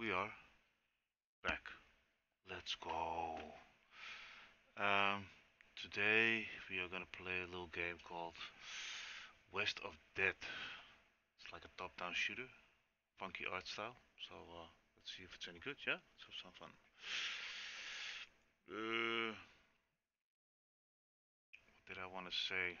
we are back. Let's go. Today we are gonna play a little game called West of Dead. It's like a top-down shooter, funky art style. So let's see if it's any good. Yeah, let's have some fun. What did I want to say?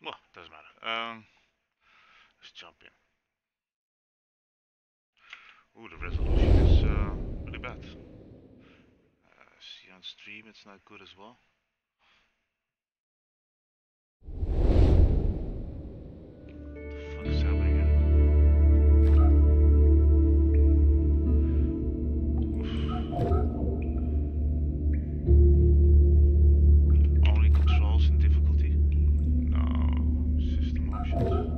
Well, doesn't matter. Let's jump in. Ooh, the resolution is really bad. See on stream, it's not good as well. What the fuck is happening here? Only controls and difficulty. No, system options.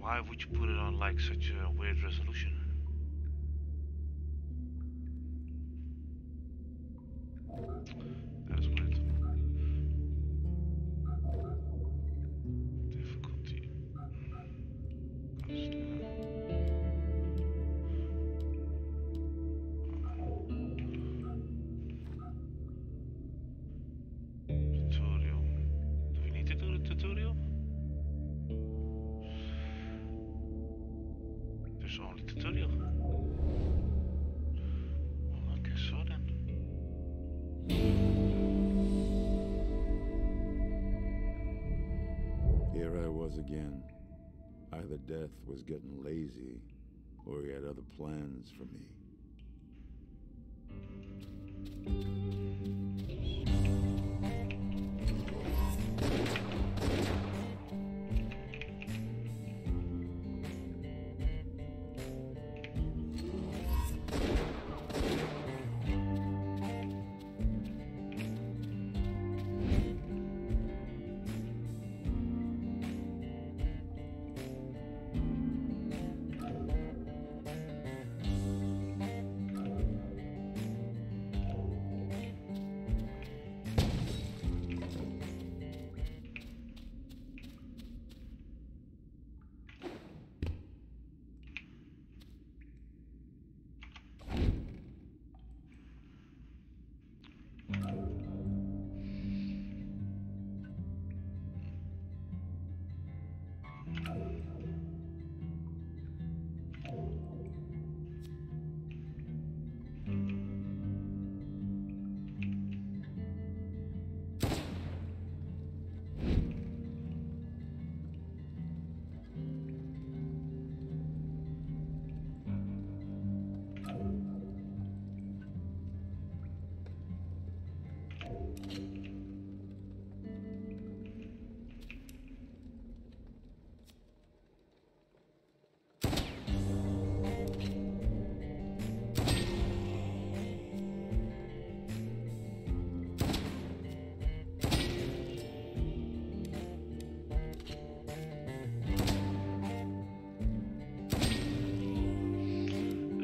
Why would you put it on like such a weird resolution? That is weird. Difficulty. Tutorial. Do we need to do the tutorial? Only tutorial. Well, okay, so then. Here I was again. Either Death was getting lazy, or he had other plans for me.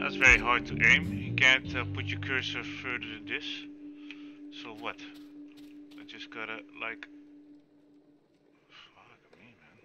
That's very hard to aim. You can't put your cursor further than this. So what? I just gotta like... Fuck me, man.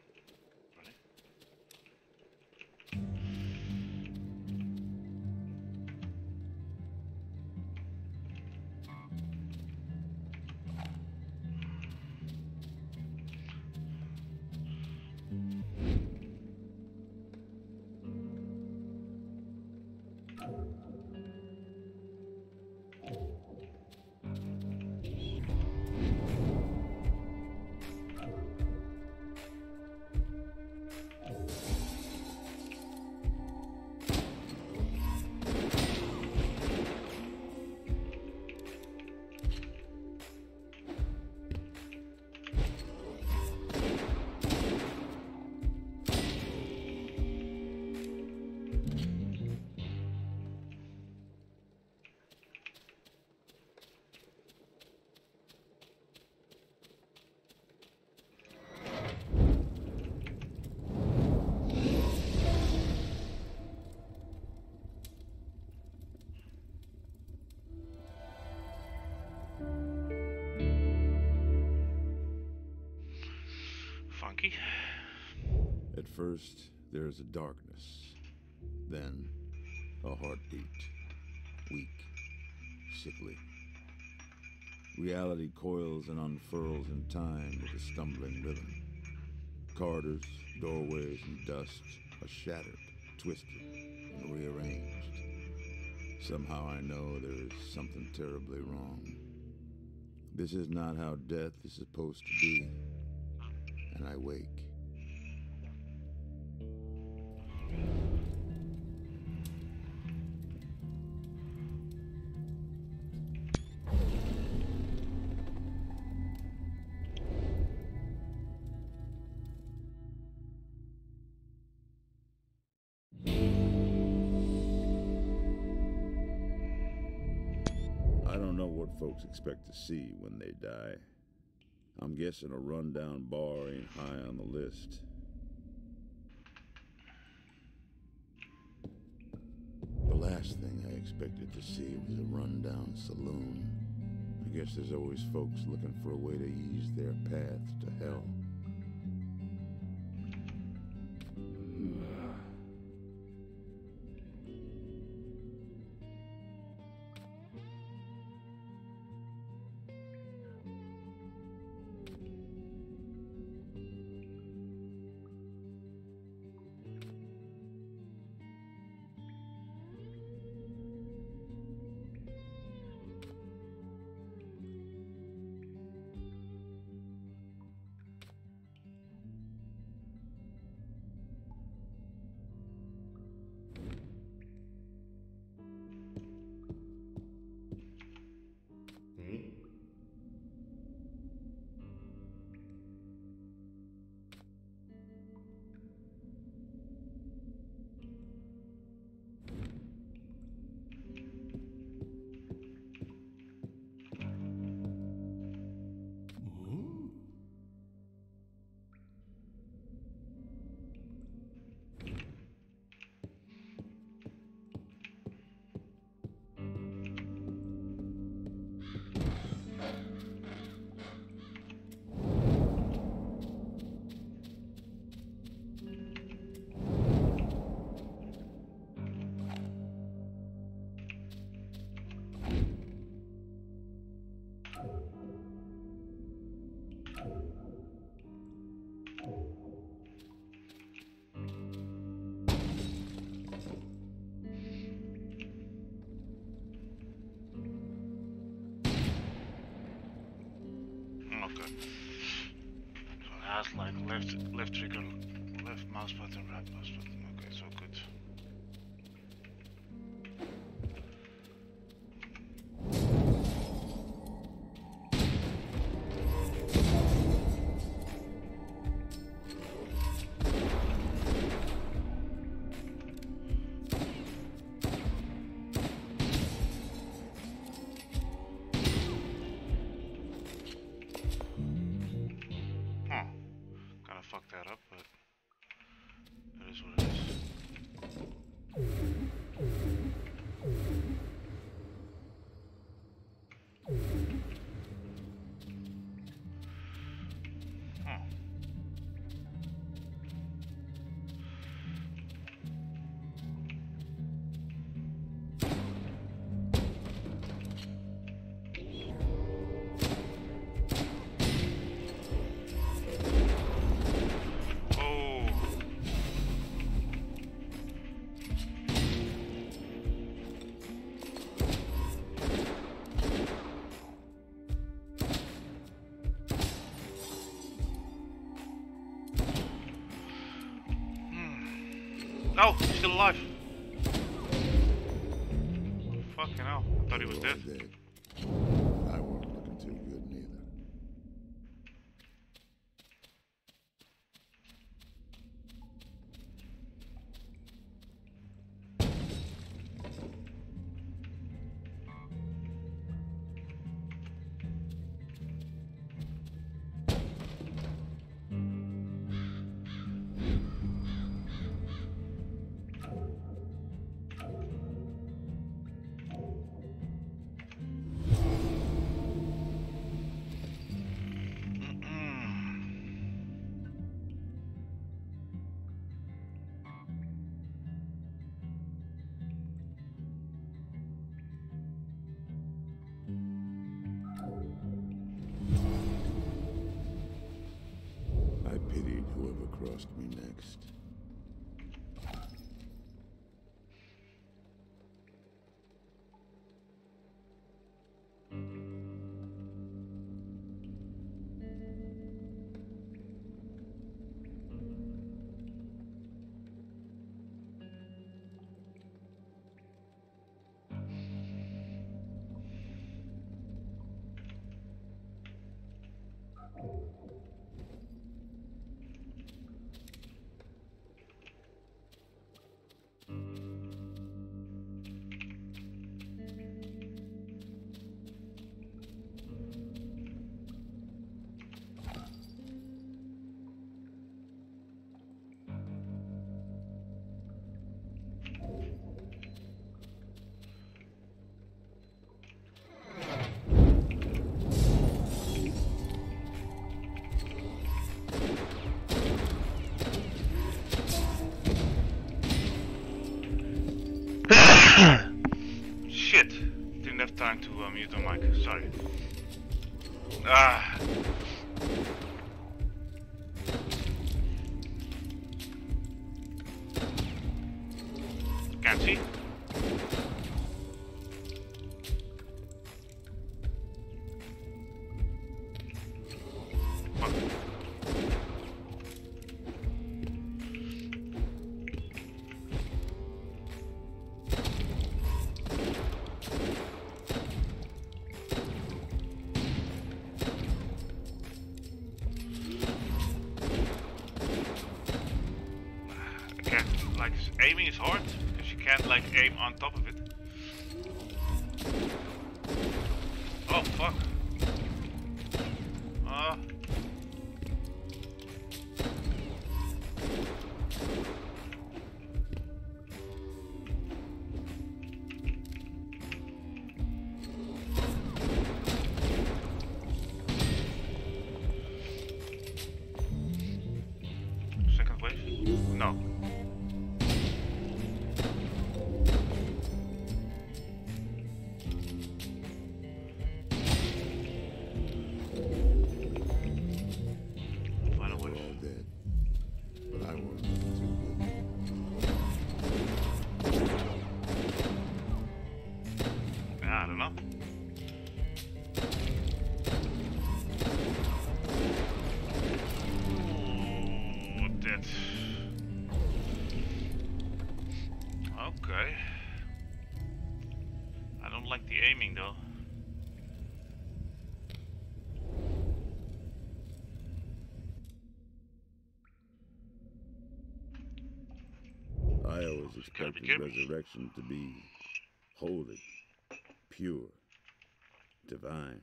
First, there is a darkness, then a heartbeat, weak, sickly. Reality coils and unfurls in time with a stumbling rhythm. Corridors, doorways, and dust are shattered, twisted, and rearranged. Somehow I know there is something terribly wrong. This is not how death is supposed to be, and I wake. Folks expect to see when they die. I'm guessing a rundown bar ain't high on the list. The last thing I expected to see was a rundown saloon. I guess there's always folks looking for a way to ease their path to hell. Like left trigger, left mouse button, right mouse button. Okay, so good. Oh, he's still alive. Fucking hell, I thought he was dead. I wasn't looking too good neither. cost me next? Sorry. Can't see. Fuck. Aiming is hard, because you can't like aim on top of it. Oh fuck. Second place? No. Okay. I don't like the aiming though. I always expected resurrection to be holy, pure, divine.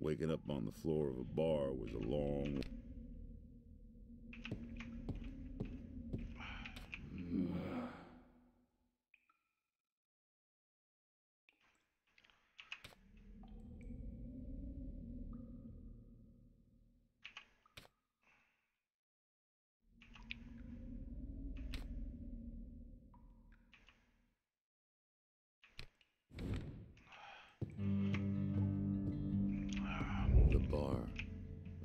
Waking up on the floor of a bar was a long...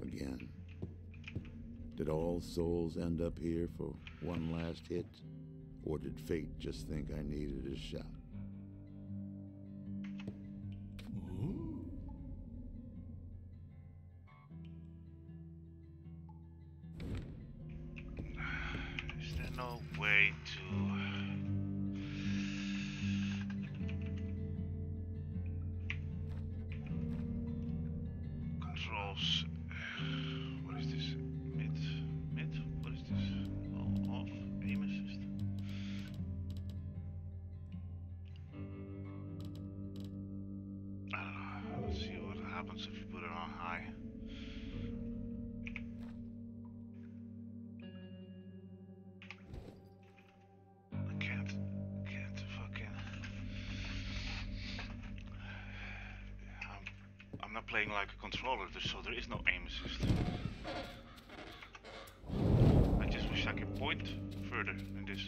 Again. Did all souls end up here for one last hit, or did fate just think I needed a shot? Ooh. Is there no way to... happens if you put it on high. I can't fucking... I'm not playing like a controller, so there is no aim assist. I just wish I could point further than this.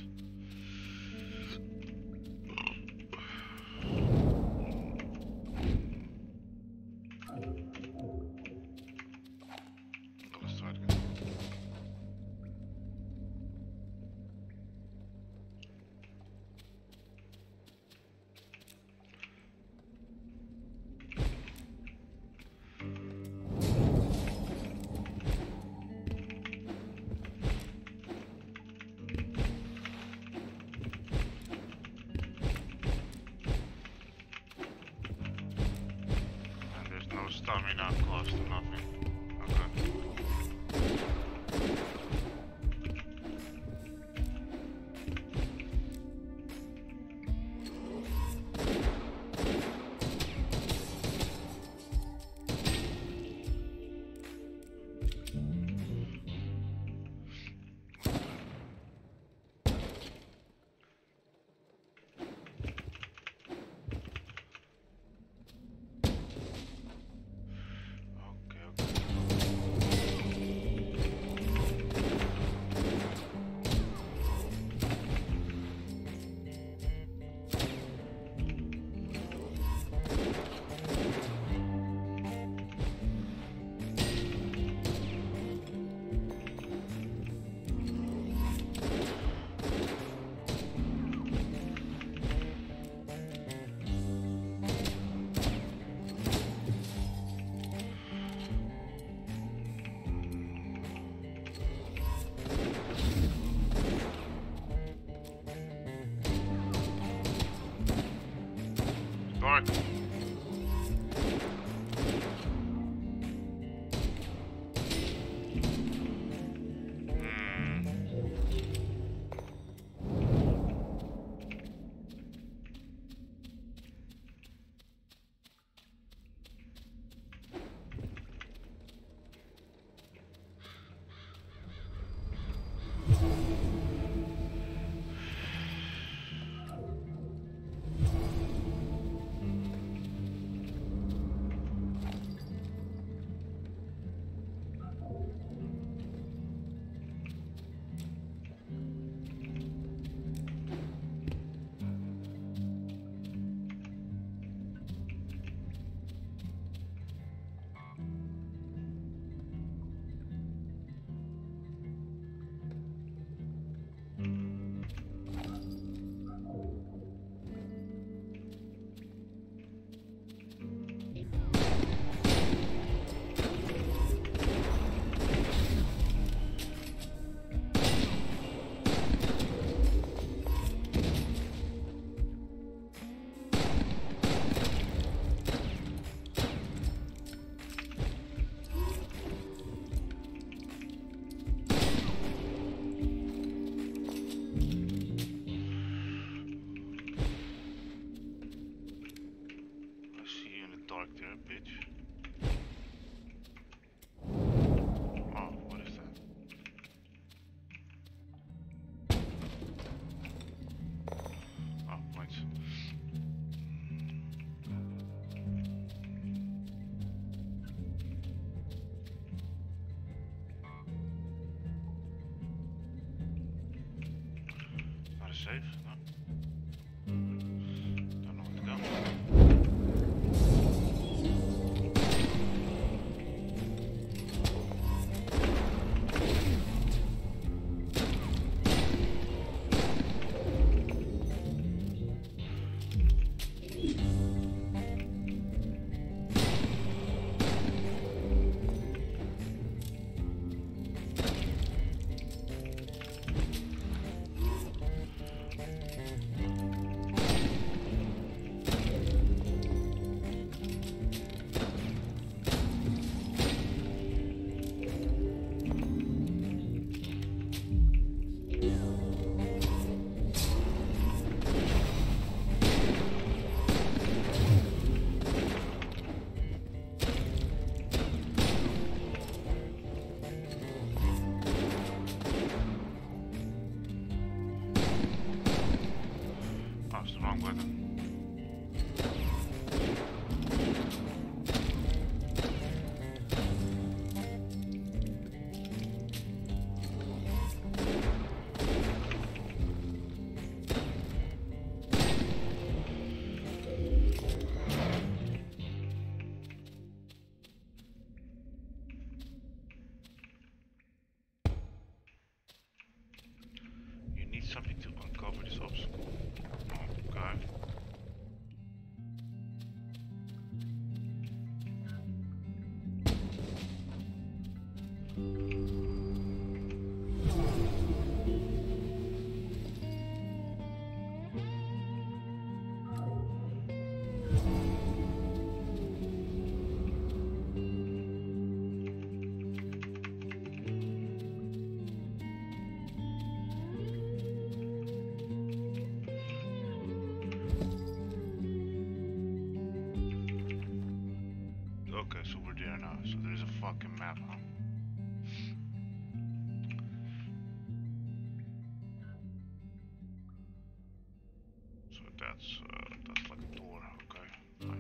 on. Safe. That's like a door, okay.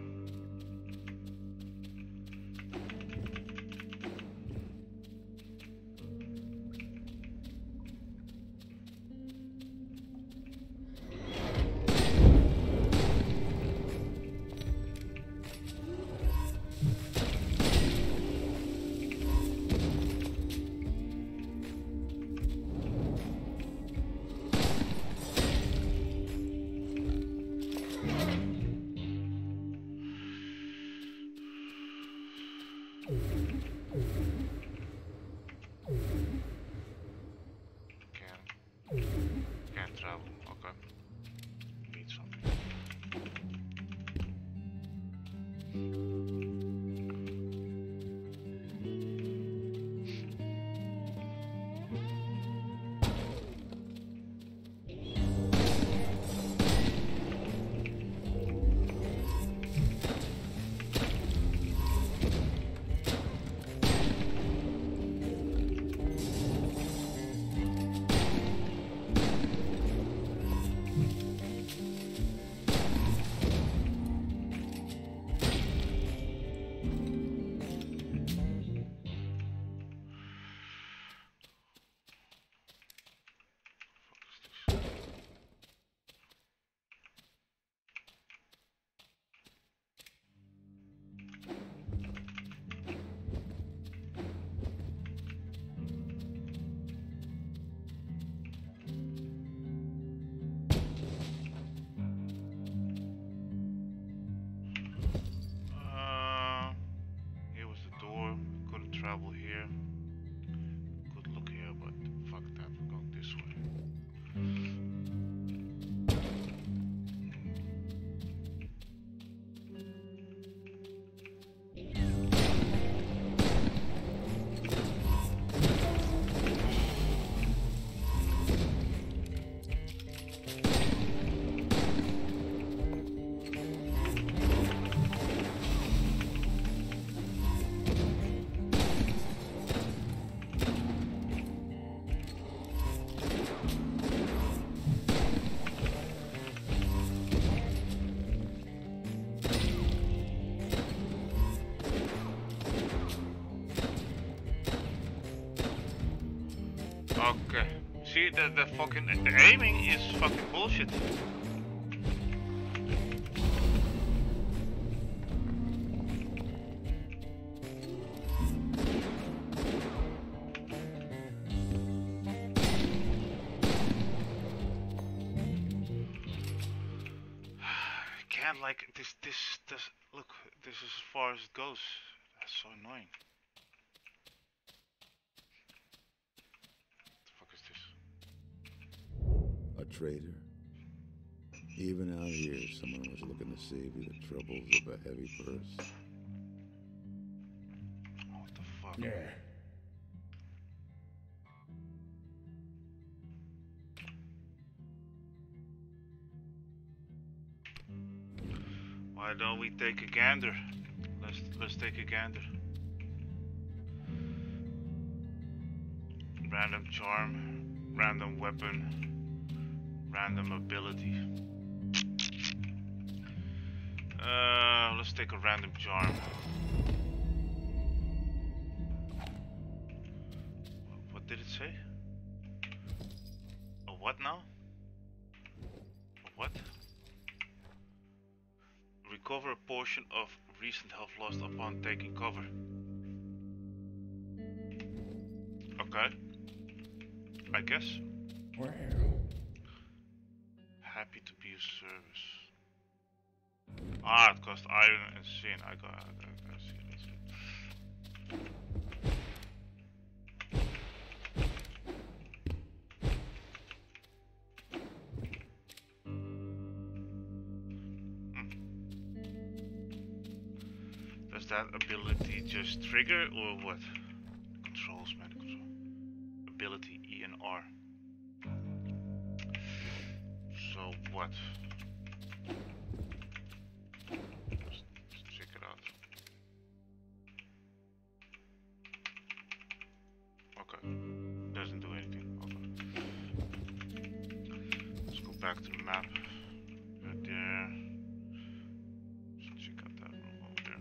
Okay. See that the fucking aiming is fucking bullshit. I can't like this look, this is as far as it goes. That's so annoying. Traitor. Even out here, someone was looking to save you the troubles of a heavy purse. What the fuck? Yeah. Why don't we take a gander? Let's take a gander. Random charm, random weapon. Random ability. Let's take a random charm. What did it say? A what now? A what? Recover a portion of recent health lost upon taking cover. Okay. I guess. Happy to be of service. Ah, it costs iron and sin. I got sin. That's it. Does that ability just trigger or what? The controls, man. The control. Ability E and R. What? Let's check it out. Okay. Doesn't do anything. Okay. Let's go back to the map. Right there. Let's check out that room over there.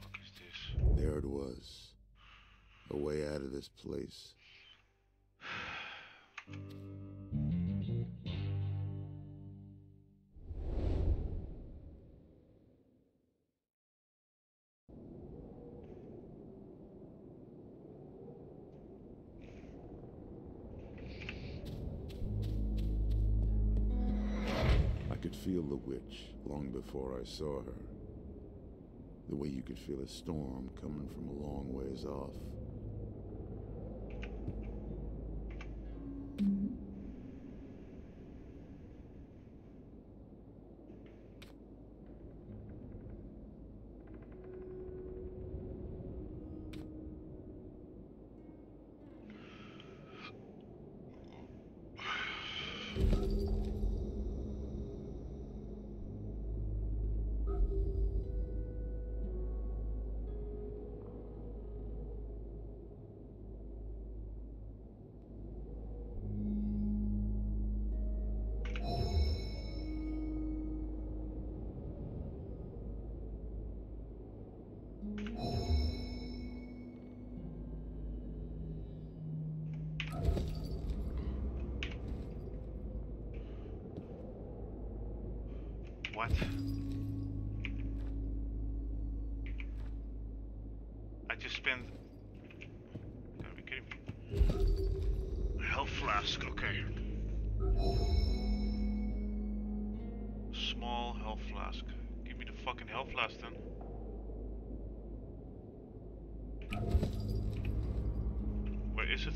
Fuck is this? There it was. A way out of this place. I could feel the witch long before I saw her. The way you could feel a storm coming from a long ways off. What? I just spent... Gotta be kidding me. Health flask, okay. Small health flask. Give me the fucking health flask then. Where is it?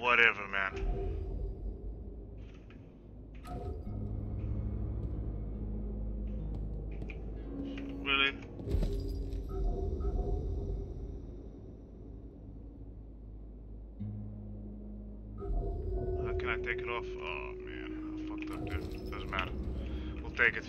Whatever, man. Really? How can I take it off? Oh man, I fucked up, dude. Doesn't matter. We'll take it.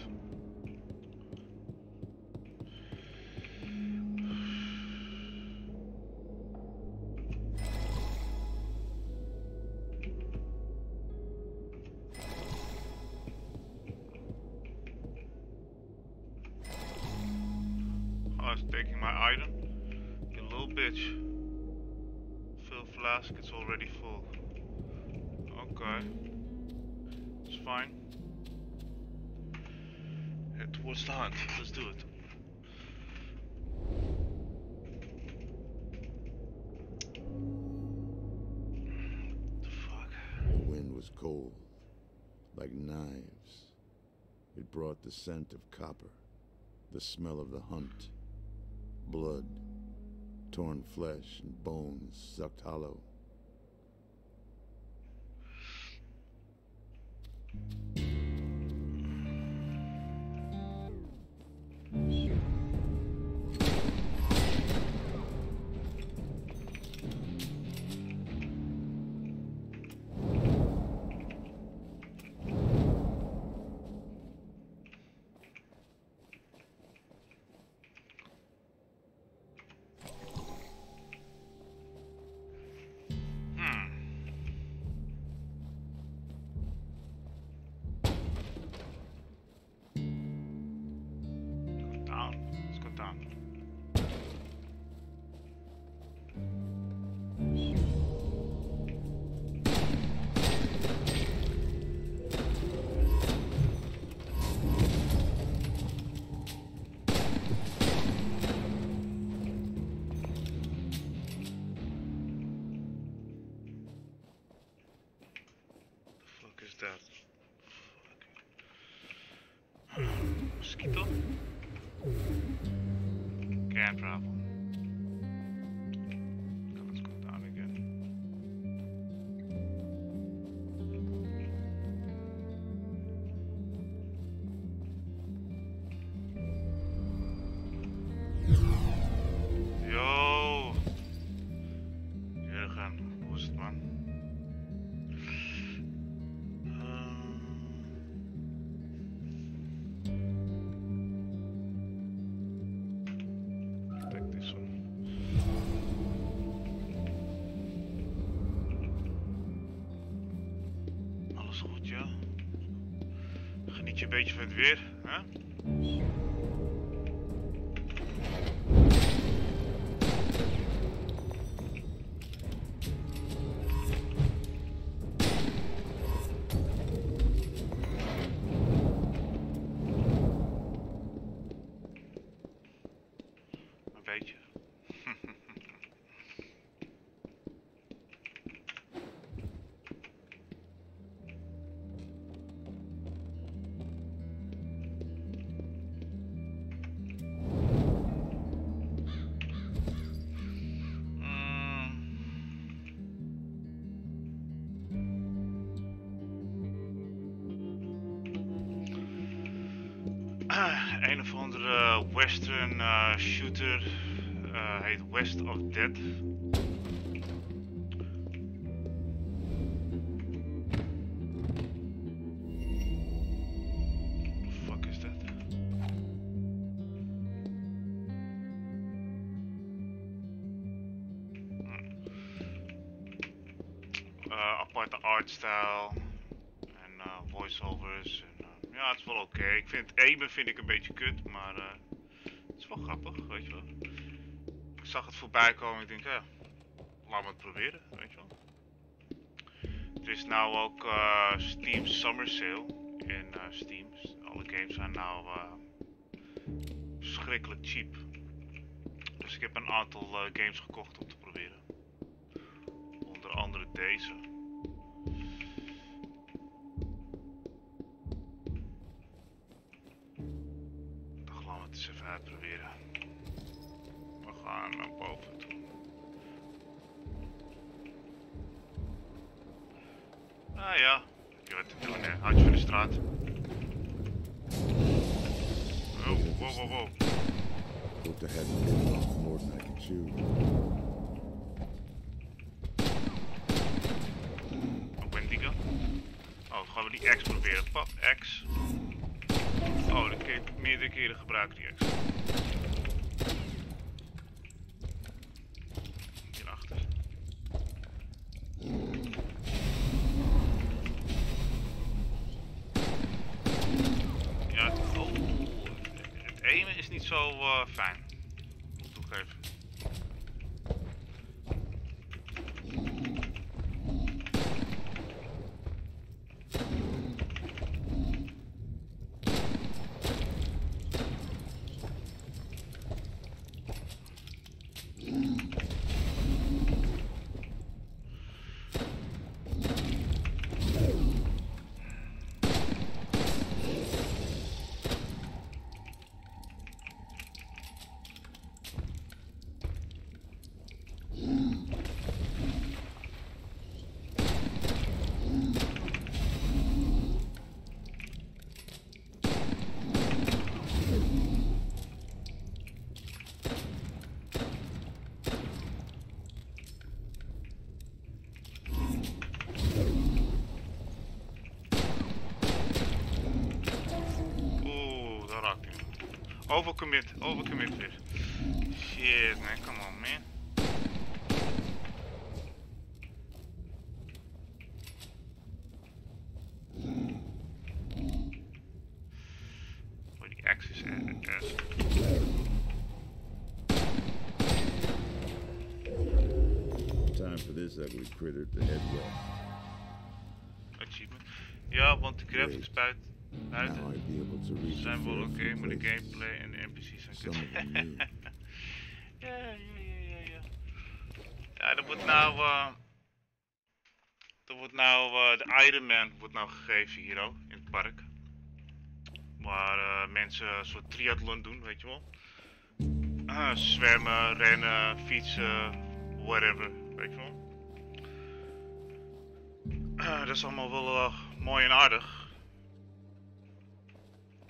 It's already full. Okay. It's fine. Head towards the hunt. Let's do it. What the fuck? The wind was cold, like knives. It brought the scent of copper, the smell of the hunt, blood, torn flesh and bones sucked hollow. Can't travel. Let's go down again. Yo! Jurgen, hoe is het, man? Beetje van het weer, hè? Een beetje. een of andere western shooter, heet West of Dead. Aparte artstijl en voiceovers. En, ja, het is wel oké. Ik vind het ene een beetje kut, maar het is wel grappig, weet je wel. Ik zag het voorbij komen en ik denk, ja, laat me het proberen, weet je wel. Er is nou ook Steam Summer Sale in Steam. Alle games zijn nou verschrikkelijk cheap. Dus ik heb een aantal games gekocht om te proberen. Onder andere deze. Even uitproberen. We gaan naar boven toe. Ah ja, heb je wat te doen, hè? Handje voor de straat. Wow, wow, wow, wow. Hope the head will get off more than I can chew. Een Wendigo. Oh, gaan we die X proberen? Pap, X. Oh, dat kun je meerdere keren gebruiken, die extra. Hierachter. Ja, oh. Het ene is niet zo fijn. Moet ik toegeven. Overcommit, overcommit weer. Shit, man, come on, man. Oh, die axis en de S. Time for this ugly critter to head west. Achievement. Ja, want de graf is buiten. Ze zijn wel oké, maar de gameplay en de NPC's zijn kut. Ja. Ja, dat wordt nou... dat wordt nou... de Iron Man wordt nou gegeven hier ook, in het park. Waar mensen een soort triathlon doen, weet je wel. Zwemmen, rennen, fietsen, whatever, weet je wel. Dat is allemaal wel mooi en aardig.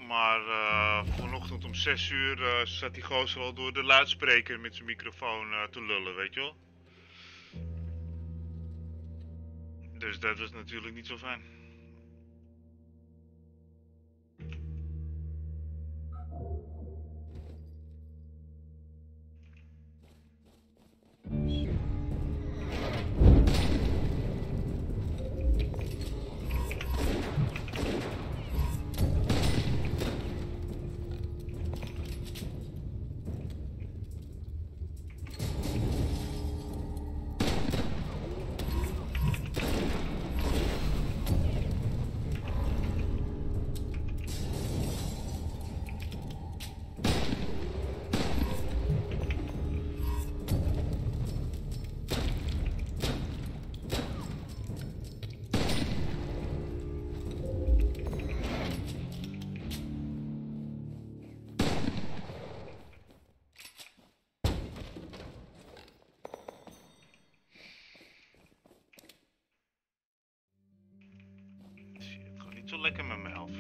Maar vanochtend om 6 uur zat die gozer al door de luidspreker met zijn microfoon te lullen, weet je wel. Dus dat was natuurlijk niet zo fijn. Lekker met mijn helft.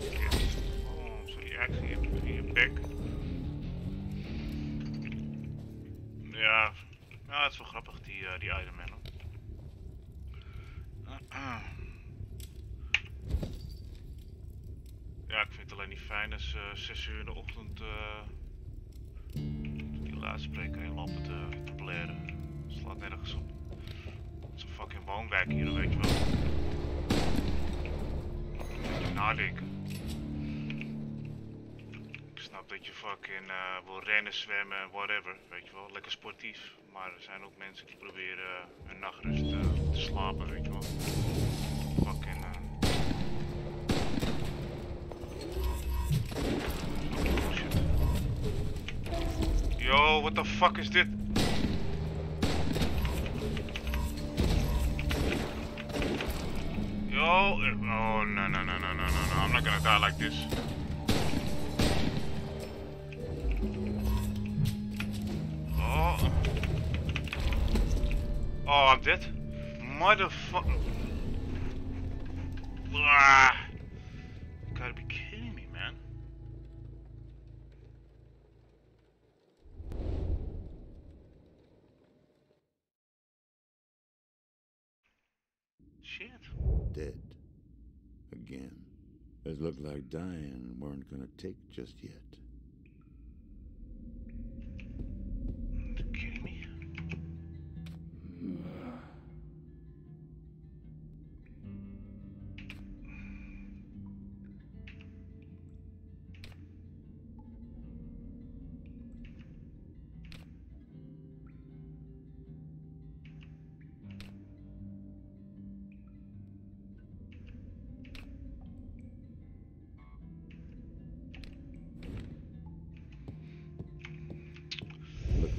Sorry, actie in je bek. Ja, nou, dat is wel grappig, die Iron Man. Ja, ik vind het alleen niet fijn als 6 uur in de ochtend die luidspreker in lampen te blaren. Slaat nergens op. Het is een fucking woonwijk hier, weet je wel. Moet je nadenken. Ik snap dat je fucking wil rennen, zwemmen, whatever, weet je wel. Lekker sportief. Maar er zijn ook mensen die proberen hun nachtrust te slapen, weet je wel. Fucking... Yo, what the fuck is dit? Yo, oh no, I'm not gonna die like this. Oh, I'm dead. Motherfucker. You gotta be kidding me, man. Shit. Dead. Again. It looked like dying weren't gonna take just yet.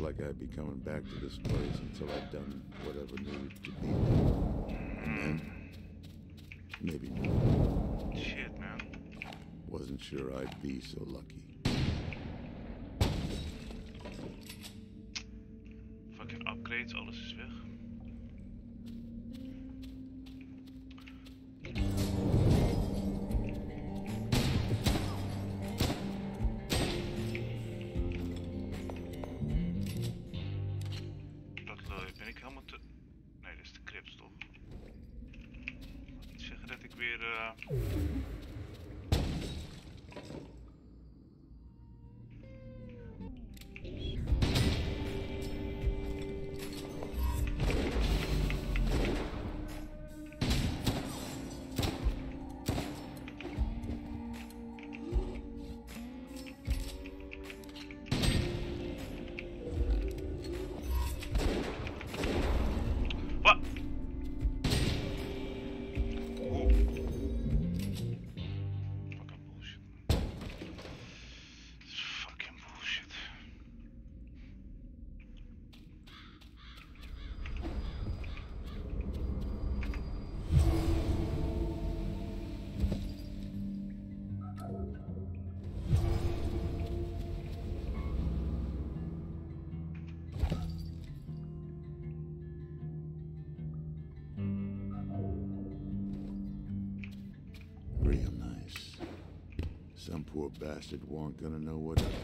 Like I'd be coming back to this place until I'd done whatever needed to be done. And then, maybe not. Shit, man. Wasn't sure I'd be so lucky. Fucking upgrades, alles is weg. Some poor bastard weren't gonna know what happened.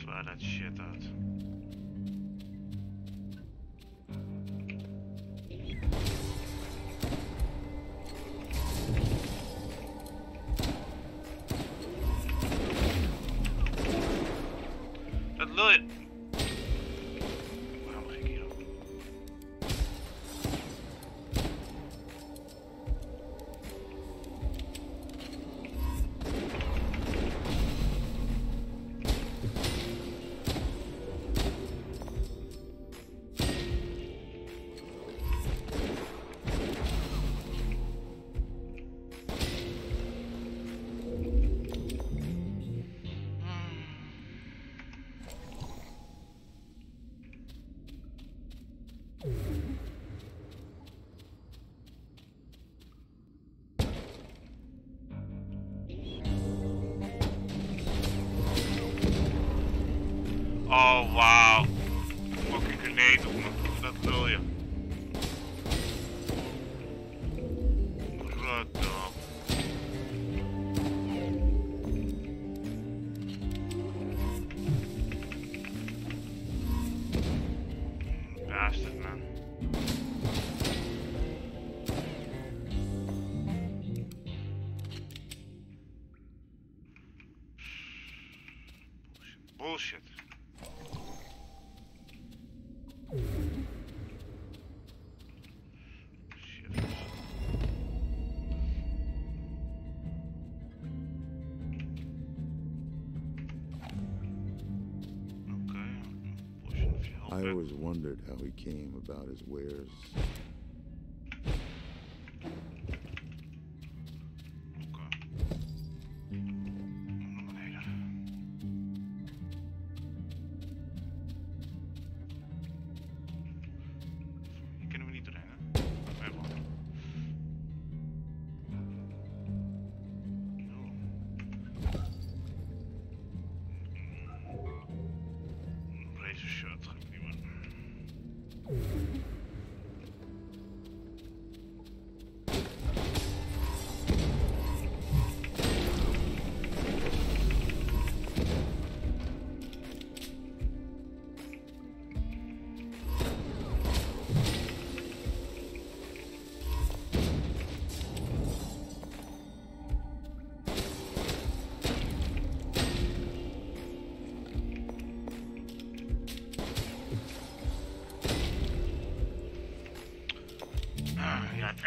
Swear that shit out. bastard, man. Bullshit. I always wondered how he came about his wares.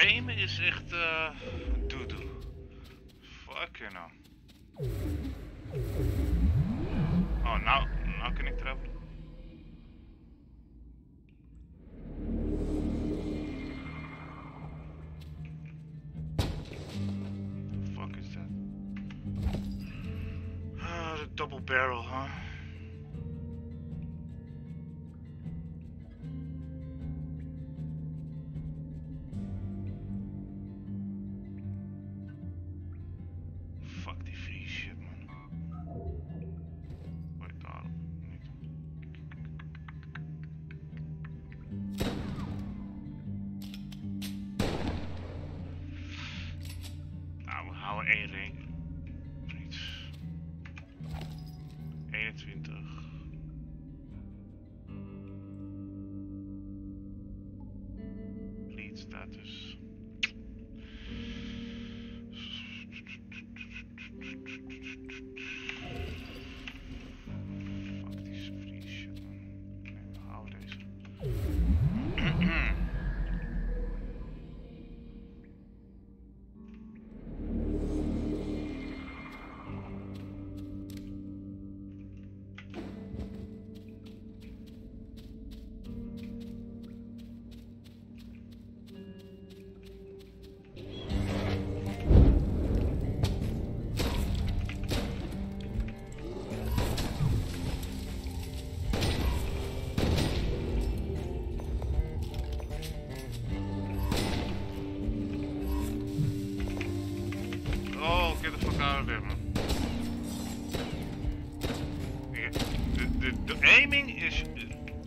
Aimen is echt doedoe. Fuck you nou. Oh, nou kan ik trappen. The fuck is that? The double barrel, huh?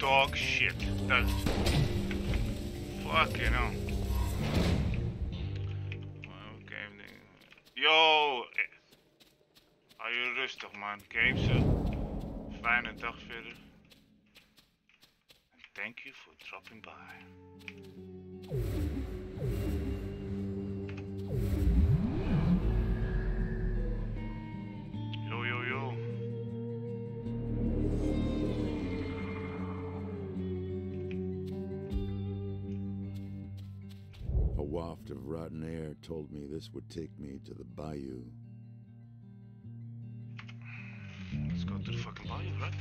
Dog shit. That's fucking hell. Okay, yo, hou je rustig, man. Gamesen. Fijne dag verder. And thank you for dropping by. Of rotten air told me this would take me to the bayou. Let's go to the fucking bayou, right?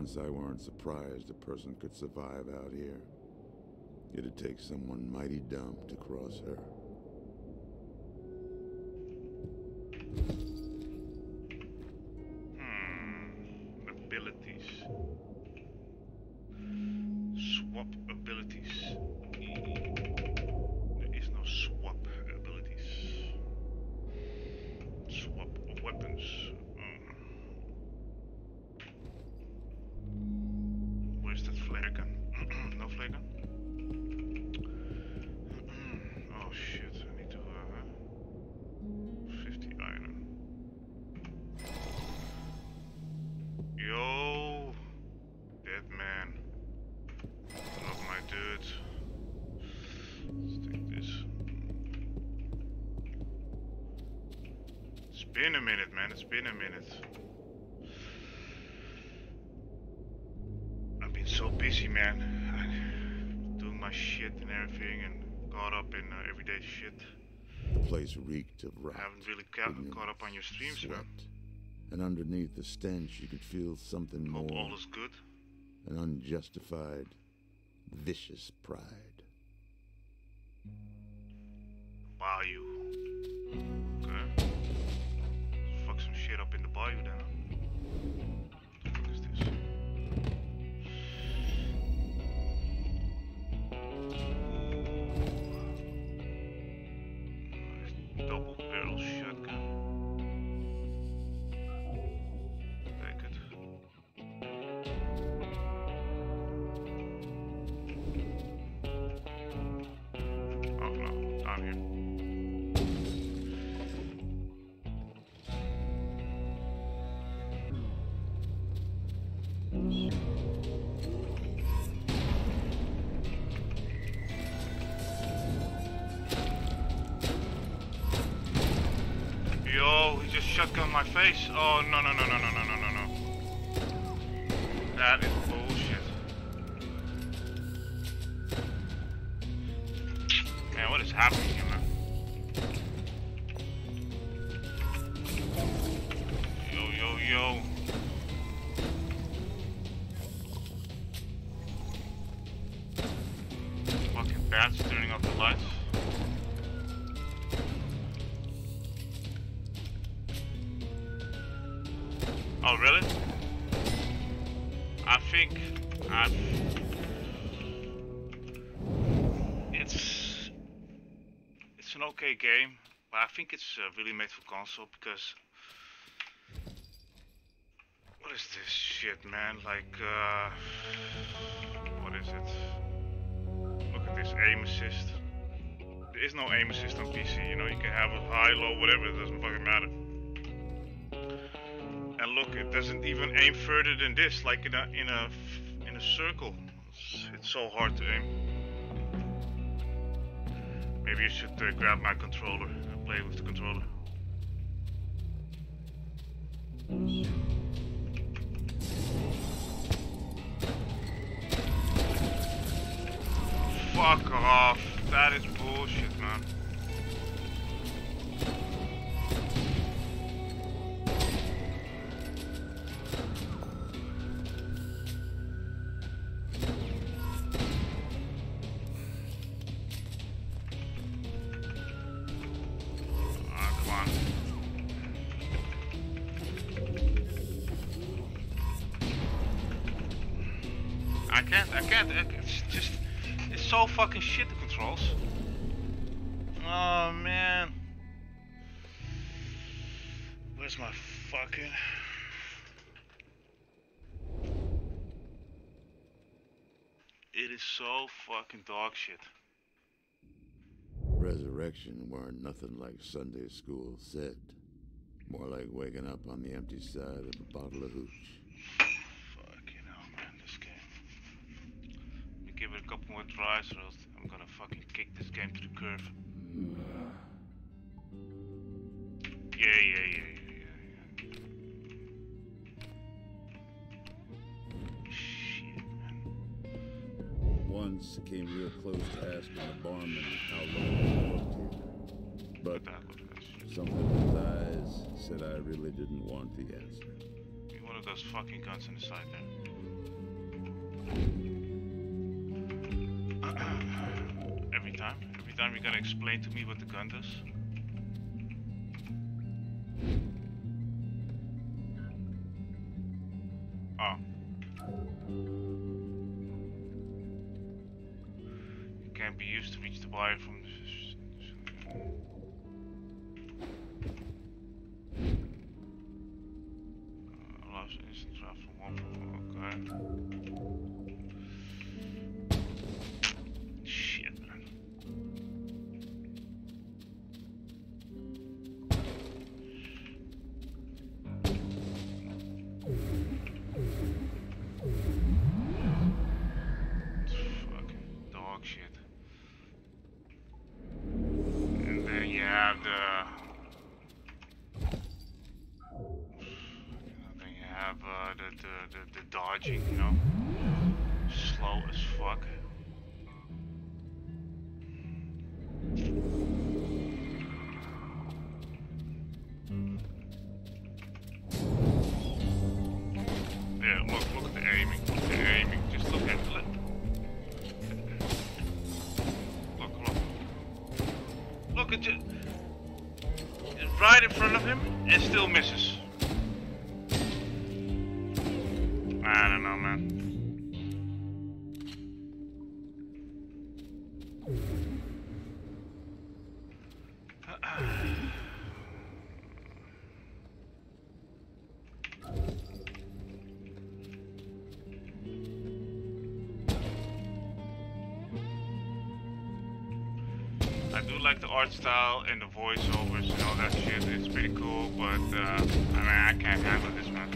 once I weren't surprised a person could survive out here. It'd take someone mighty dumb to cross her. Abilities. Swap abilities. There is no swap abilities. Swap weapons. Where's that flare gun? No flare gun? Oh shit, I need to 50 iron. Yo, dead man. Not my dude. Let's take this. It's been a minute, man. It's been a minute. I've been so busy, man. Doing my shit and everything, and caught up in everyday shit. The place reeked of rot. I haven't really caught up on your streams, man. And underneath the stench, you could feel something more. Hope all is good. An unjustified, vicious pride. Bayou. Okay. Fuck some shit up in the bayou then. What the fuck is this? Double barrel shotgun. Take it. Oh no, I'm here. Shotgun my face. Oh no no no no no no no no no. That is bullshit. Man, what is happening here, man? Yo yo yo. Fucking bats turning off the lights. Oh really? I think it's an okay game, but I think it's really made for console because what is this shit, man? Like what is it? Look at this aim assist. There is no aim assist on PC. You know, you can have a high, low, whatever. It doesn't fucking matter. And look, it doesn't even aim further than this, like in a circle. It's so hard to aim. Maybe you should grab my controller and play with the controller. Fuck off! That is bullshit, man. It's so fucking shit, the controls. Oh man. Where's my fucking... It is so fucking dog shit. Resurrection weren't nothing like Sunday school said. More like waking up on the empty side of a bottle of hooch. Give it a couple more tries or else I'm gonna fucking kick this game to the curb. Yeah. Shit, man. Once came real close to asking the barman how long I worked here. But something with eyes said I really didn't want the answer. One of those fucking guns on the side there. time you're gonna explain to me what the gun does? Oh. It can be used to reach the buyer from allows instant draft from one from okay. Right in front of him and still misses. I don't know, man. I do like the art style and the voiceovers and all that shit. It's pretty cool, but I mean, I can't handle this, man.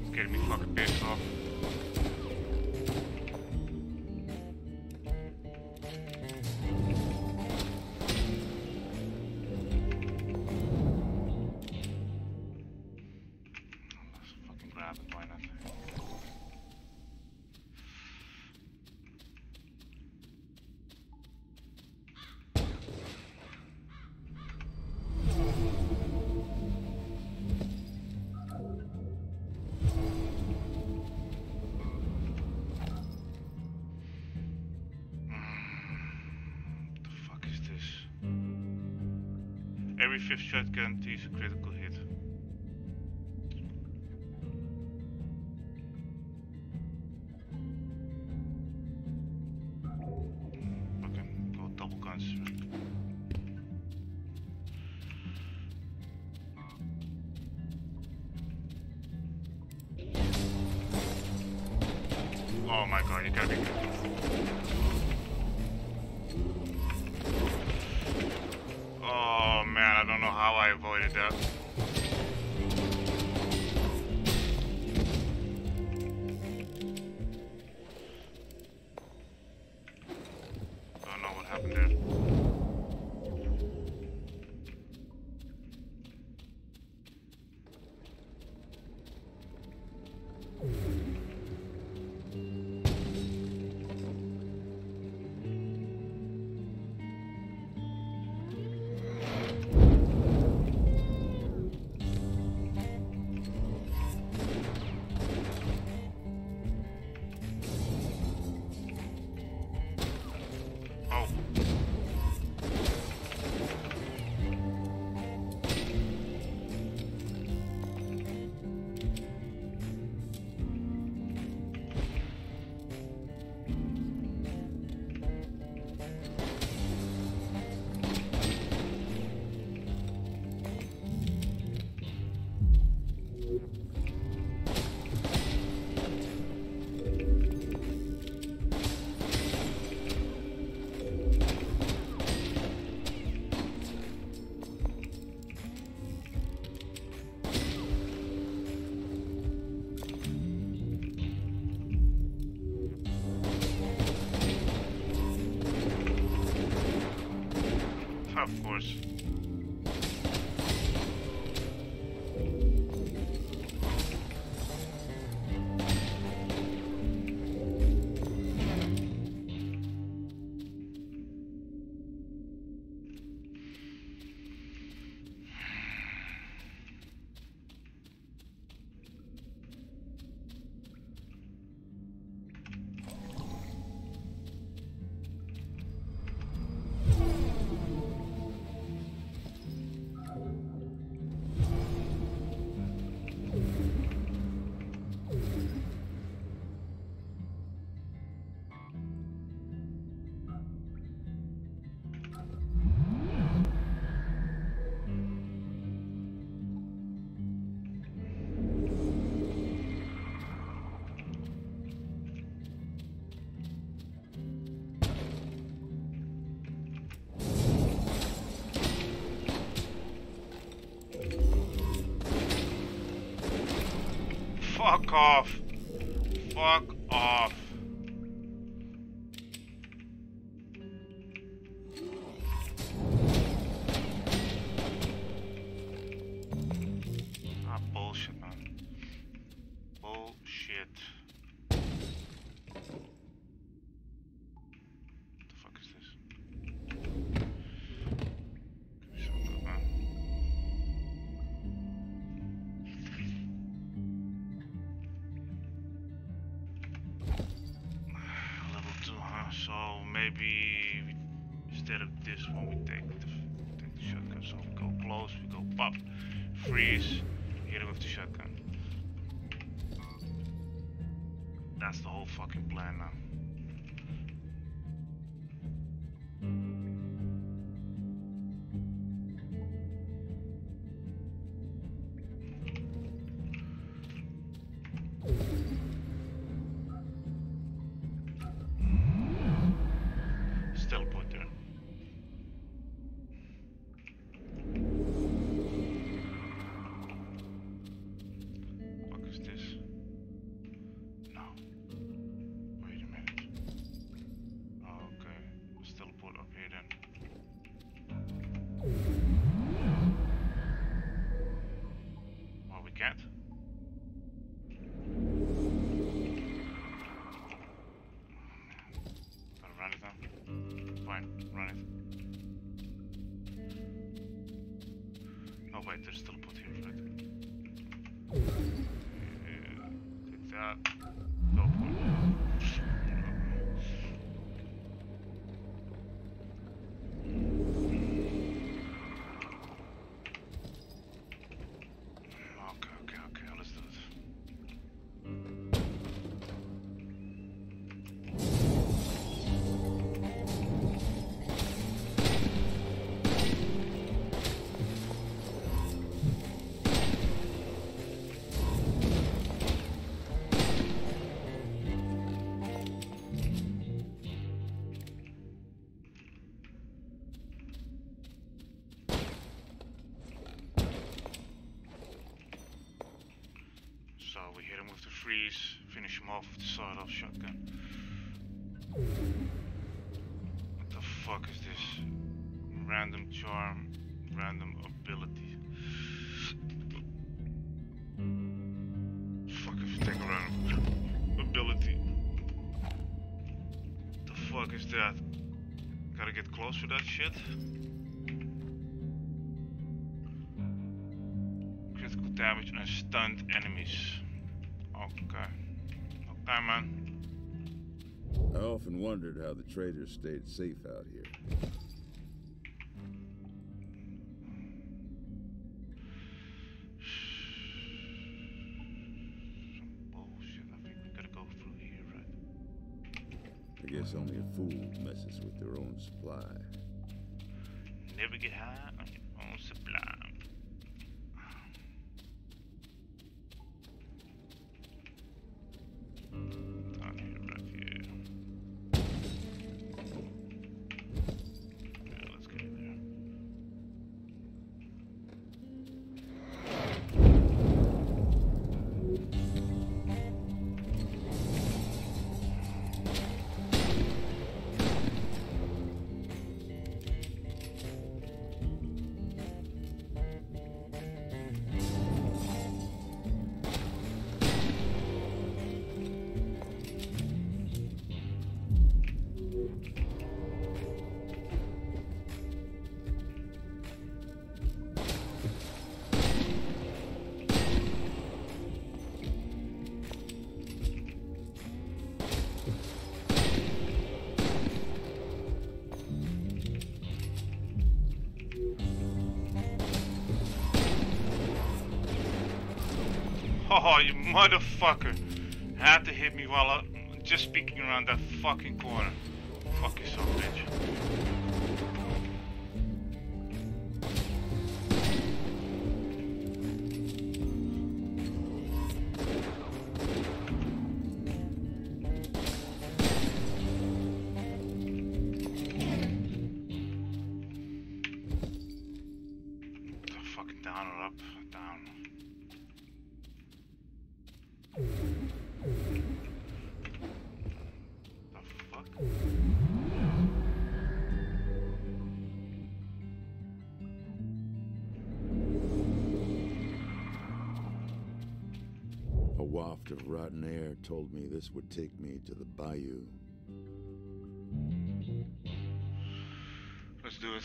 It's getting me fucking pissed off. Every fifth shot guarantees a critical hit. Okay, go double guns. Oh my god, you gotta be careful. I don't know how I avoided that. Don't know what happened there. Of course. Fuck off. Fuck off. Ah, bullshit, man. Bullshit. What the fuck is this? Give me some of that, man. Level 2, huh? So maybe instead of this one we take the shotgun. So we go close, we go pop, freeze, hit him with the shotgun. That's the whole fucking plan now. We hit him with the freeze, finish him off with the sawed-off shotgun. What the fuck is this? Random charm, random ability. Fuck if you take a random ability. What the fuck is that? Gotta get close to that shit. Critical damage and stunned enemies. Okay. Okay, man. I often wondered how the traders stayed safe out here. Some bullshit. I think we gotta go through here, right? I guess only a fool messes with their own supply. Never get high on your own supply. Oh, you motherfucker! Had to hit me while I'm just speaking around that fucking corner. Fuck yourself, bitch. Thank you. waft of rotten air told me this would take me to the bayou. Let's do it.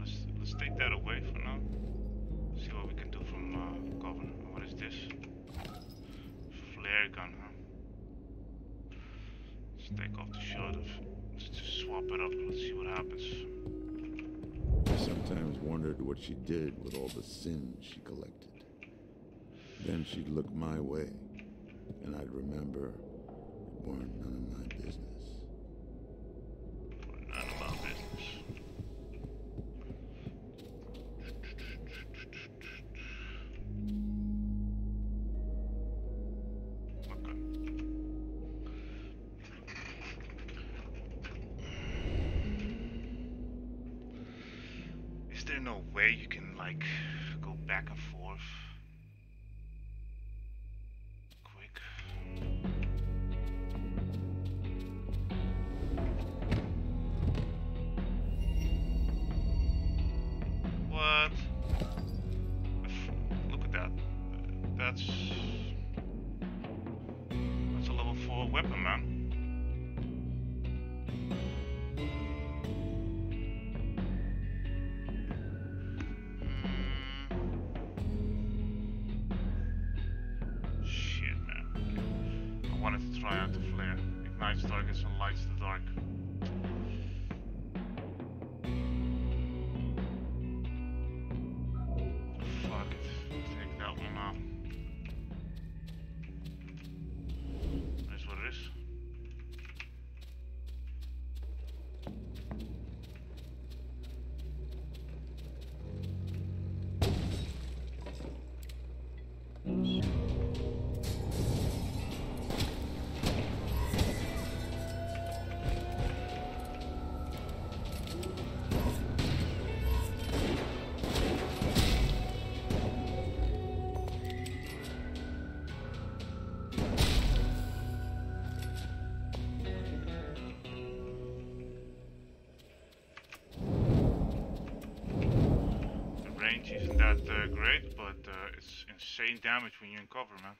But let's take that away for now. See what we can do from cover. What is this? Flare gun, huh? Let's take off the shoulder. Let's just swap it up. Let's see what happens. I sometimes wondered what she did with all the sin she collected. Then she'd look my way, and I'd remember it weren't none of my business. Isn't that great, but it's insane damage when you're in cover, man.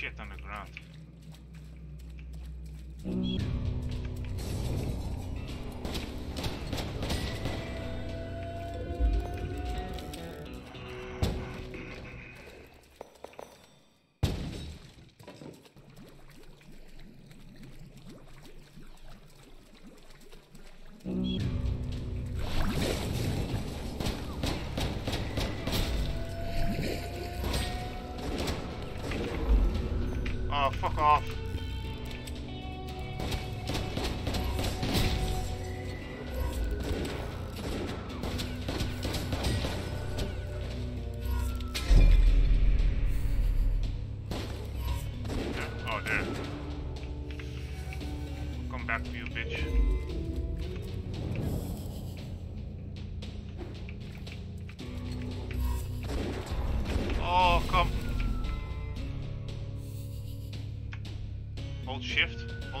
shit on the ground.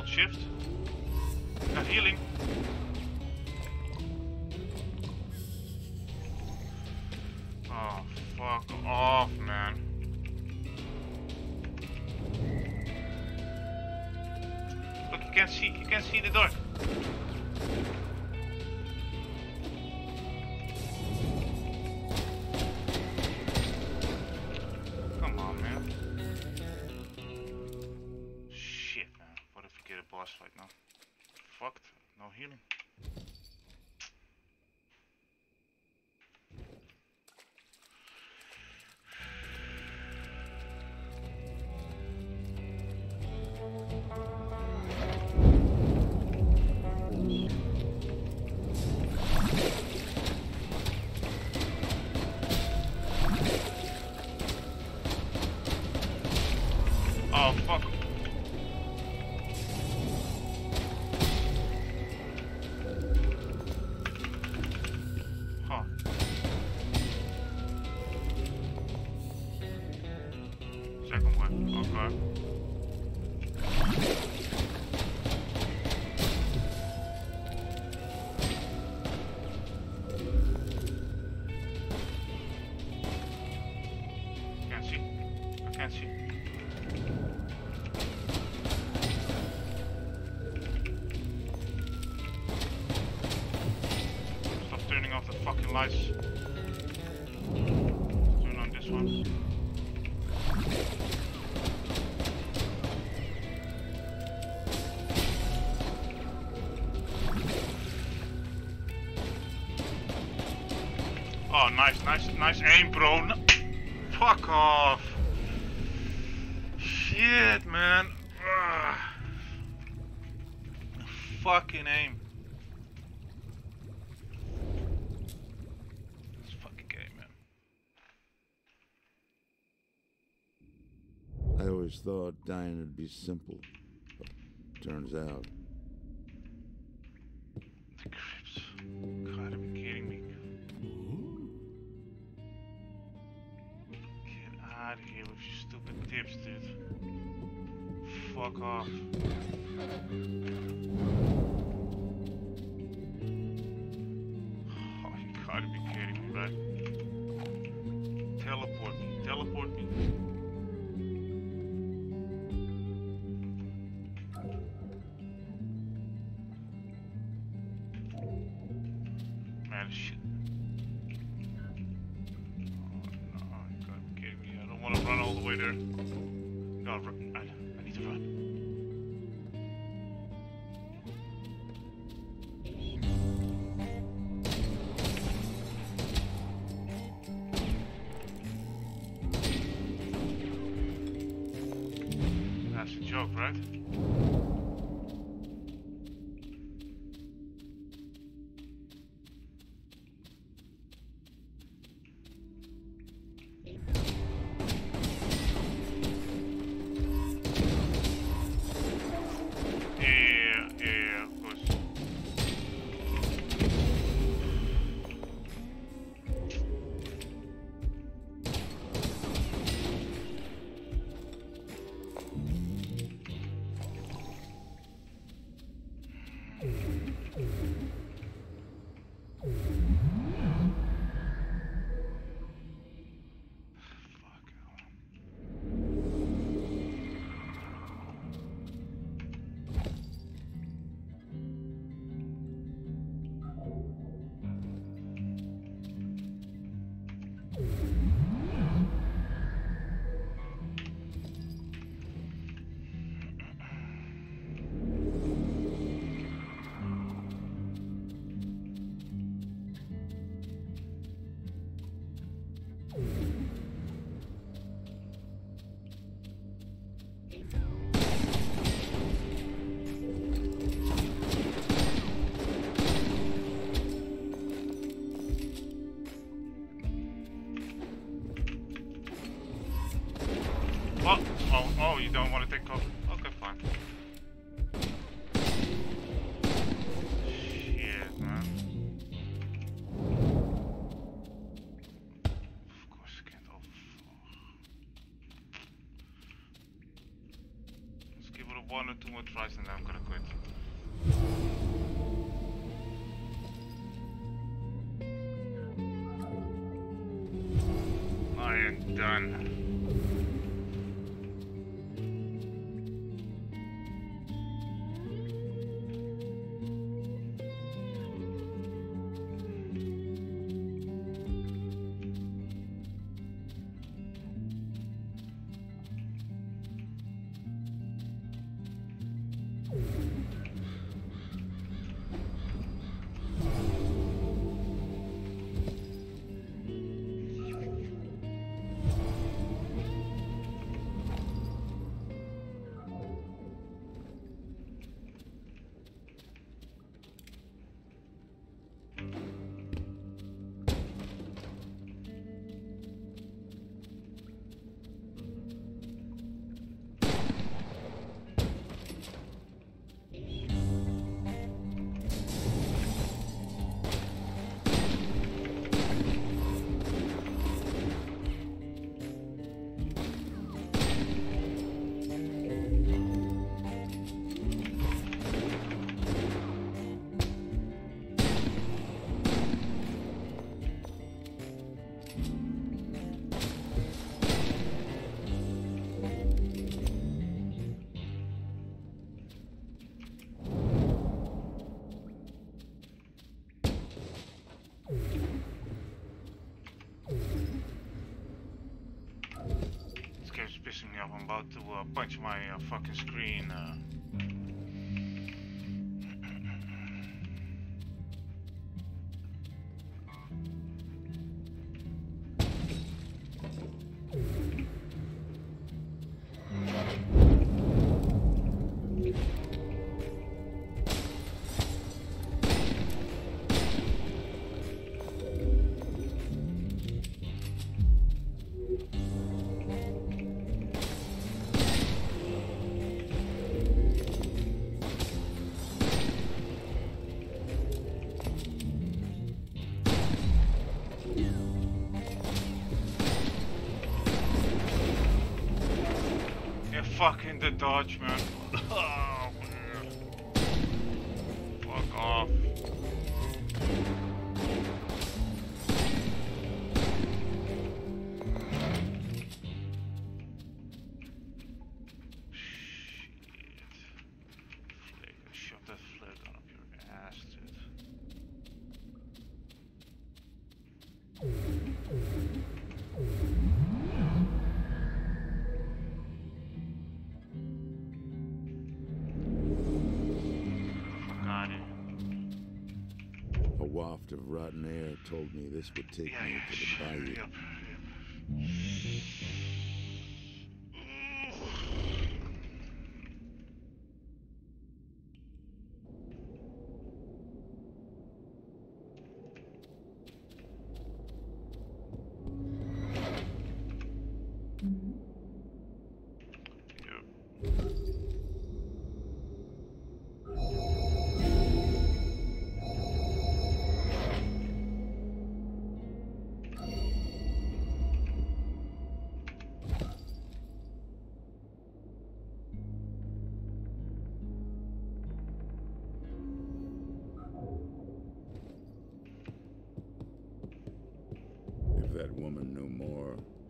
Shift. Got healing. Oh, fuck off, man. Look, you can see the door. Nice aim, bro. No. Fuck off. Shit, man. Ugh. Fucking aim. This fucking game, man. I always thought dying would be simple, but it turns out. Fuck off. Oh, you gotta be kidding me, right? Teleport me, teleport me. Man, shit. Oh, no, you gotta be kidding me. I don't wanna run all the way there. Gotta run. I need to run. Oh, you don't want to take cover? Okay, fine. Shit, man. Of course I can't overflow. Let's give it a 1 or 2 more tries and then I'm gonna quit. I am done. I'm about to punch my fucking screen. Fucking the dodge, man. Oh, man. Fuck off. Rotten air told me this would take me to the bayou.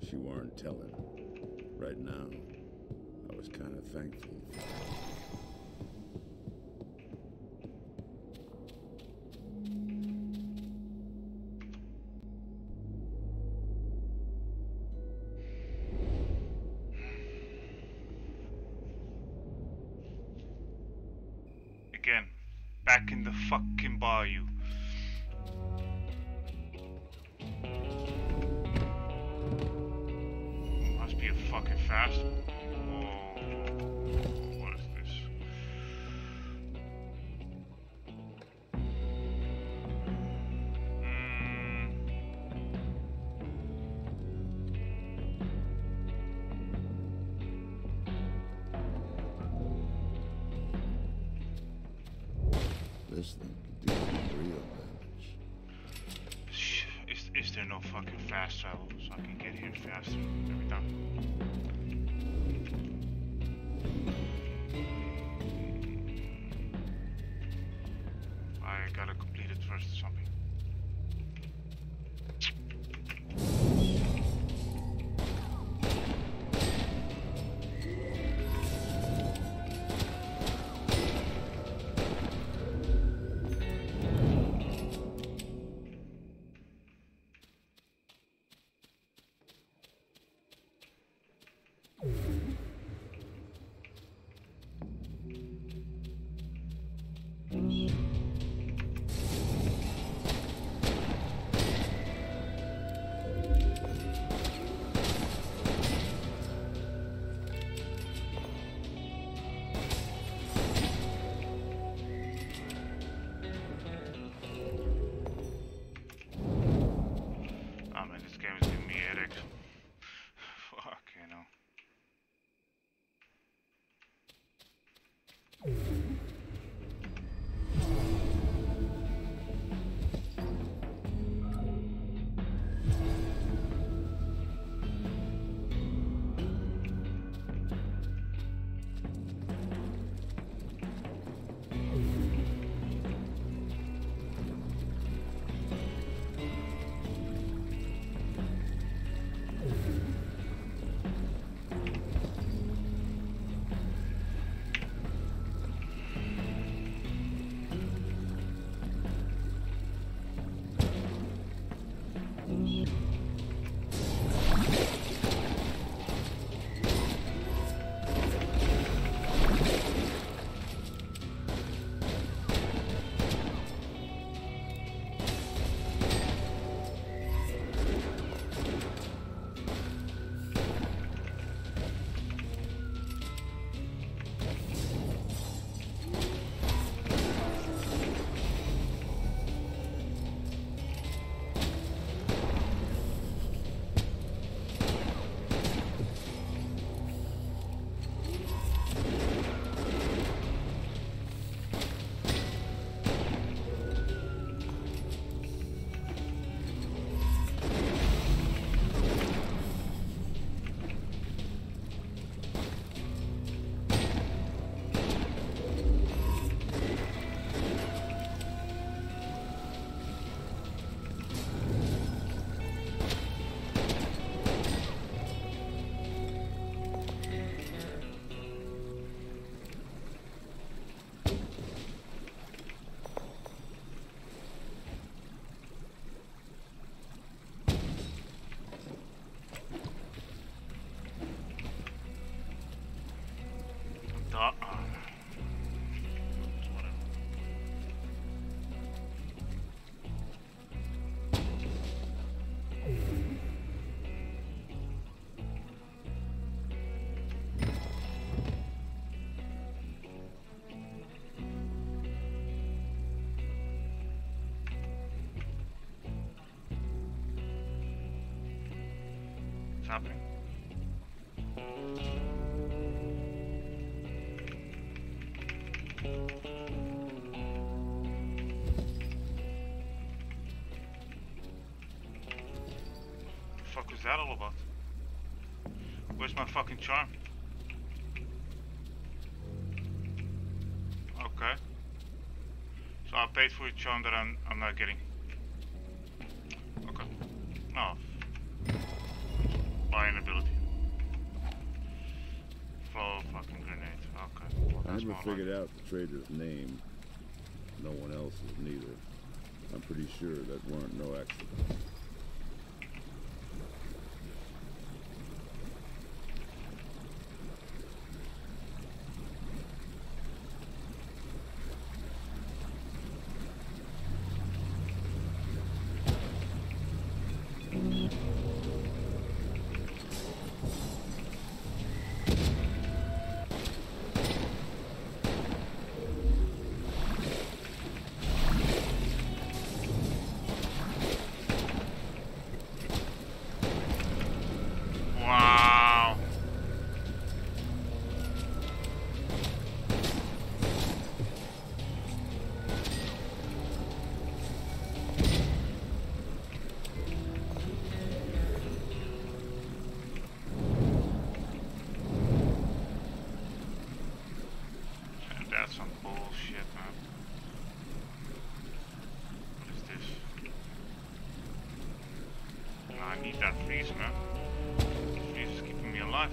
She weren't telling. Right now, I was kind of thankful for that. Again, back in the fucking bayou. Fucking fast. Whoa. What is this? fast travel, so I can get here faster. There we go. I gotta complete it first or something. Happening. The fuck was that all about? Where's my fucking charm? Okay. So I paid for a charm that I'm not getting. Okay. No. Buying ability. Flow fucking grenade. Okay. Well, I haven't figured out the trader's name. No one else's neither. I'm pretty sure that weren't no accident. these, man. Jesus, keeping me alive.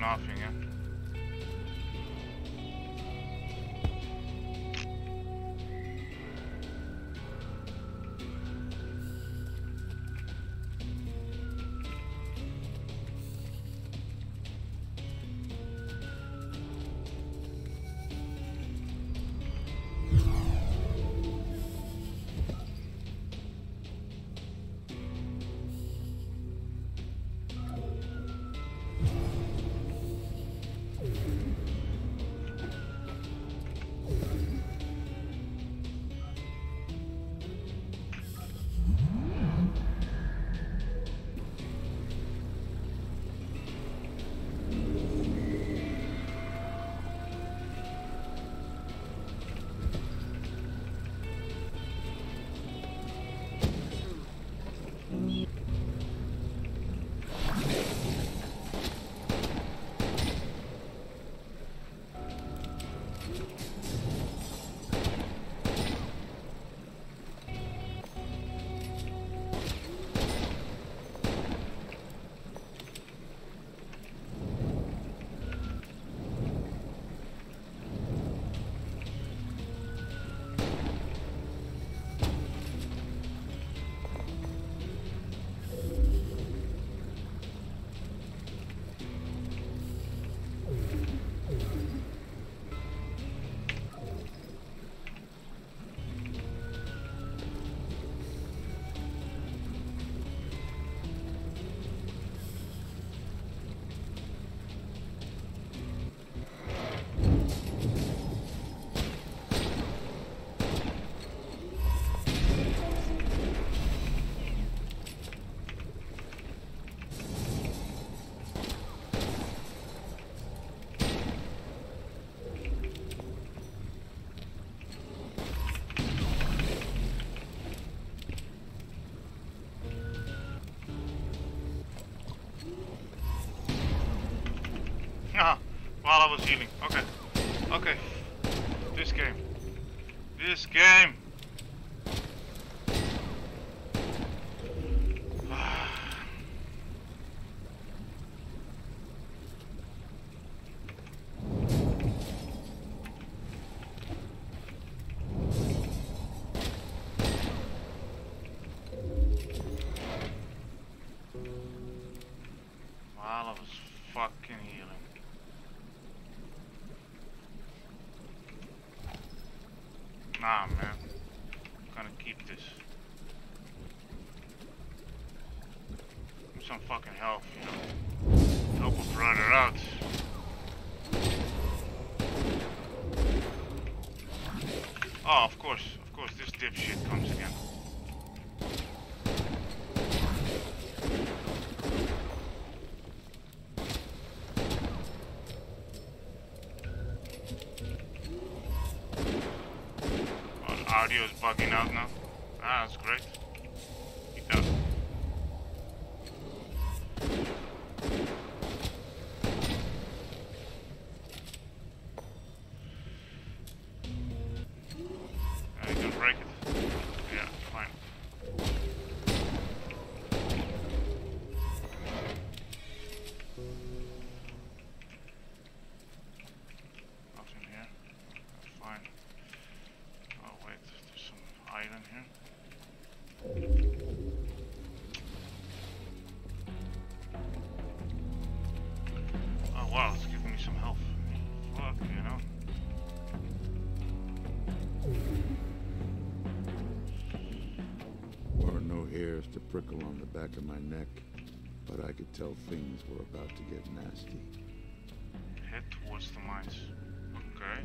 Nothing, eh? While I was healing. Okay. Okay. This game. This game. While I was fucking healing. Nah, man. I'm gonna keep this. Give me some fucking help, you know. Help a brother out. Oh, of course, this dipshit comes again. Audio is bugging out now. Ah, that's great. Keep that. I can break it. Yeah. hairs to prickle on the back of my neck, but I could tell things were about to get nasty. Head towards the mines. Okay.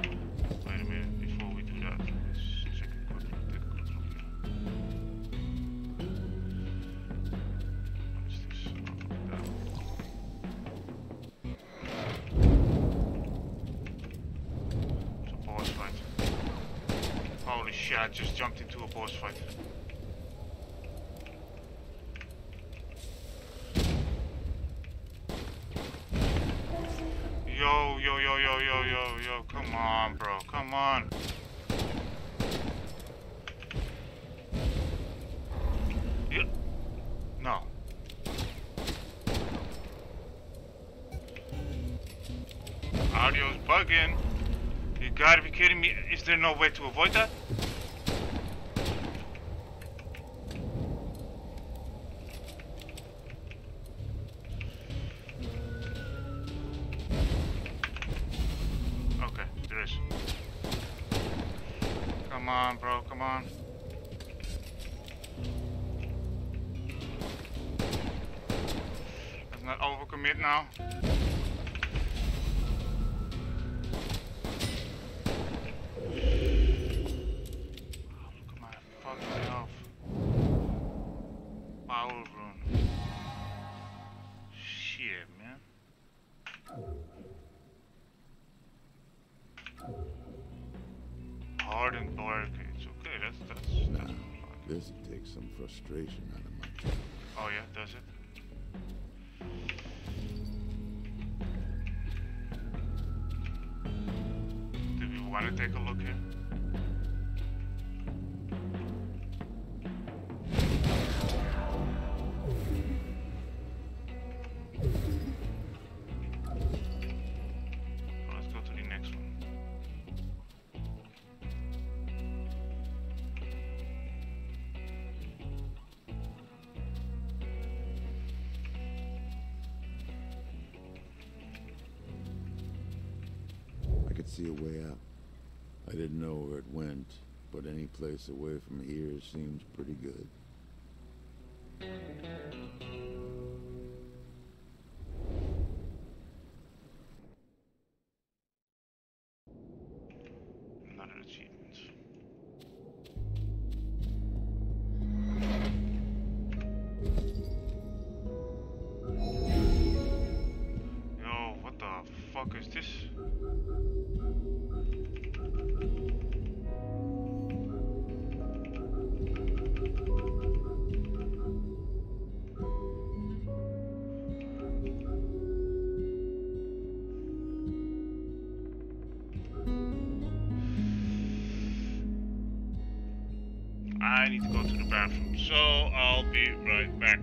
Wait a minute, before we do that, let's check the control here. What is this? It's a boss fight. Holy shit, I just jumped into a boss fight. Yo, come on, bro, come on. Yeah. No. Audio's bugging. You gotta be kidding me. Is there no way to avoid that? Some frustration out of my job. Oh yeah, does it? Do we want to take a look here? See a way out. I didn't know where it went, but any place away from here seems pretty good. Another achievement. Yo, what the fuck is this? I need to go to the bathroom, so I'll be right back.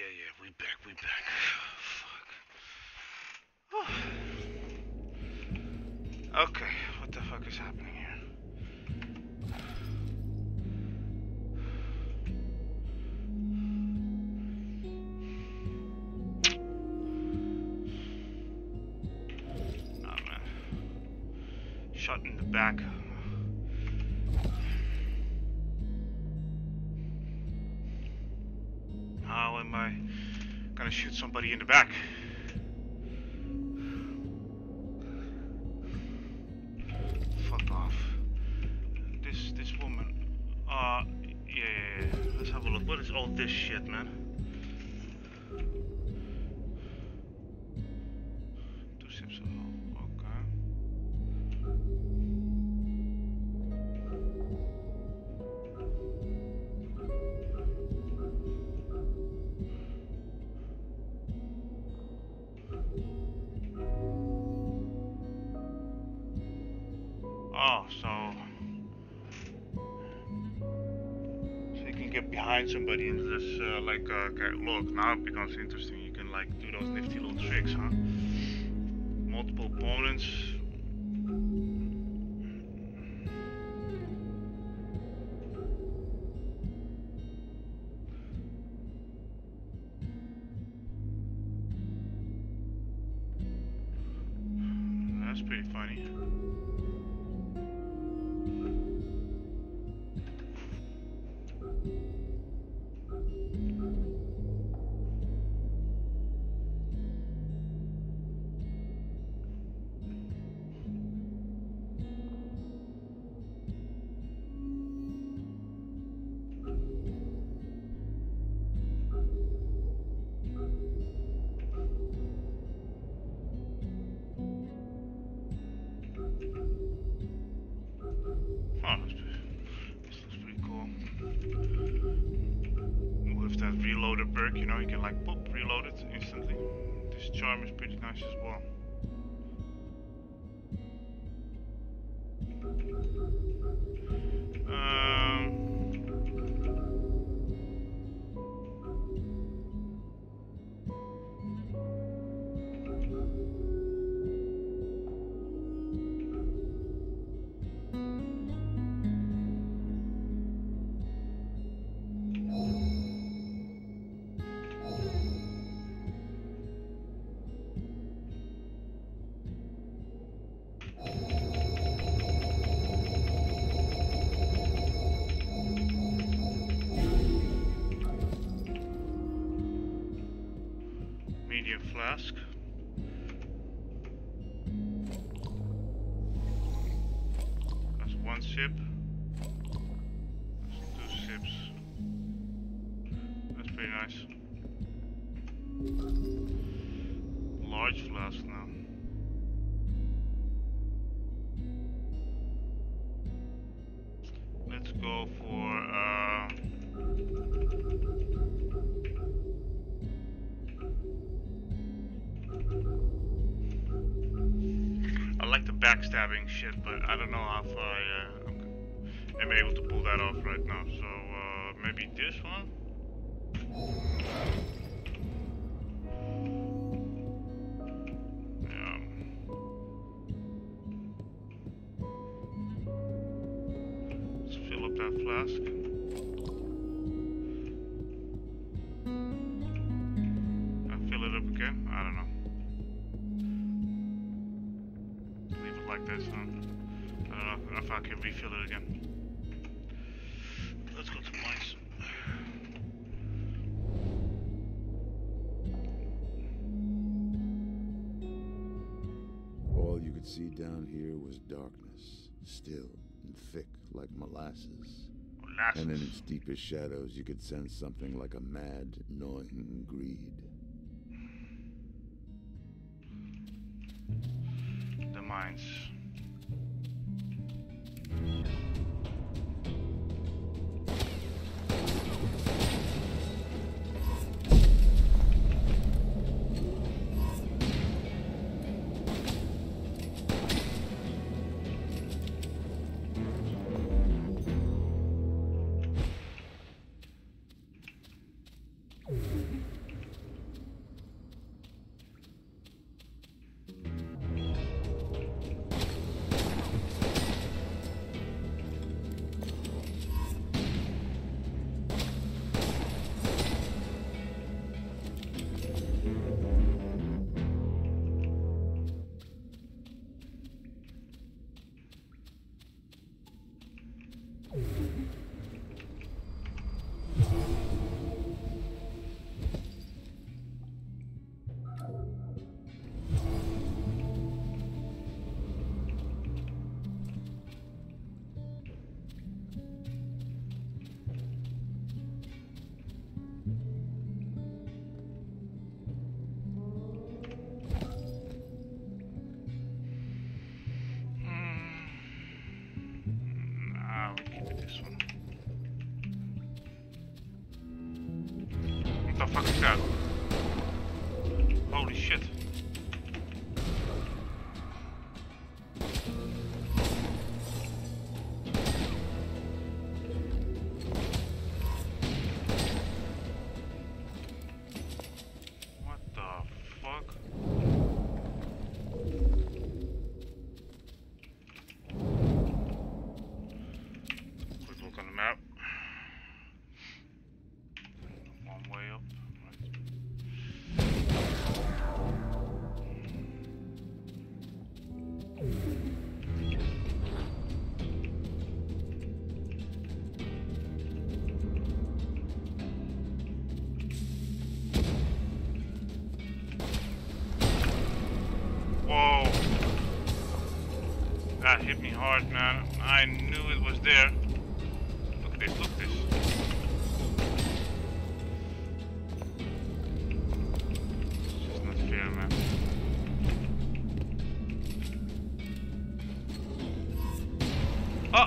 Yeah, we back. Oh, fuck. Whew. Okay, what the fuck is happening here? Oh man. Shot in the back. Shoot somebody in the back. Fuck off. This woman. Yeah. Let's have a look. What is all this shit, man? Two sips of alcohol. Somebody into this, okay, look, now it becomes interesting. You can like do those nifty little tricks, huh? Multiple opponents. That's pretty funny. You know, you can like pop, reload it instantly. This charm is pretty nice as well. Flask. That's one sip. That's two sips. That's pretty nice. Large flask now. Let's go for backstabbing shit, but I don't know how far I'm able to pull that off right now, so maybe this one? Yeah. Let's fill up that flask. I can refill it again. Let's go to mines. All you could see down here was darkness, still and thick like molasses. And in its deepest shadows you could sense something like a mad, gnawing greed. The mines. motherfucker staat. Holy shit. That hit me hard, man. I knew it was there. Look at this, look at this. It's just not fair, man. Oh!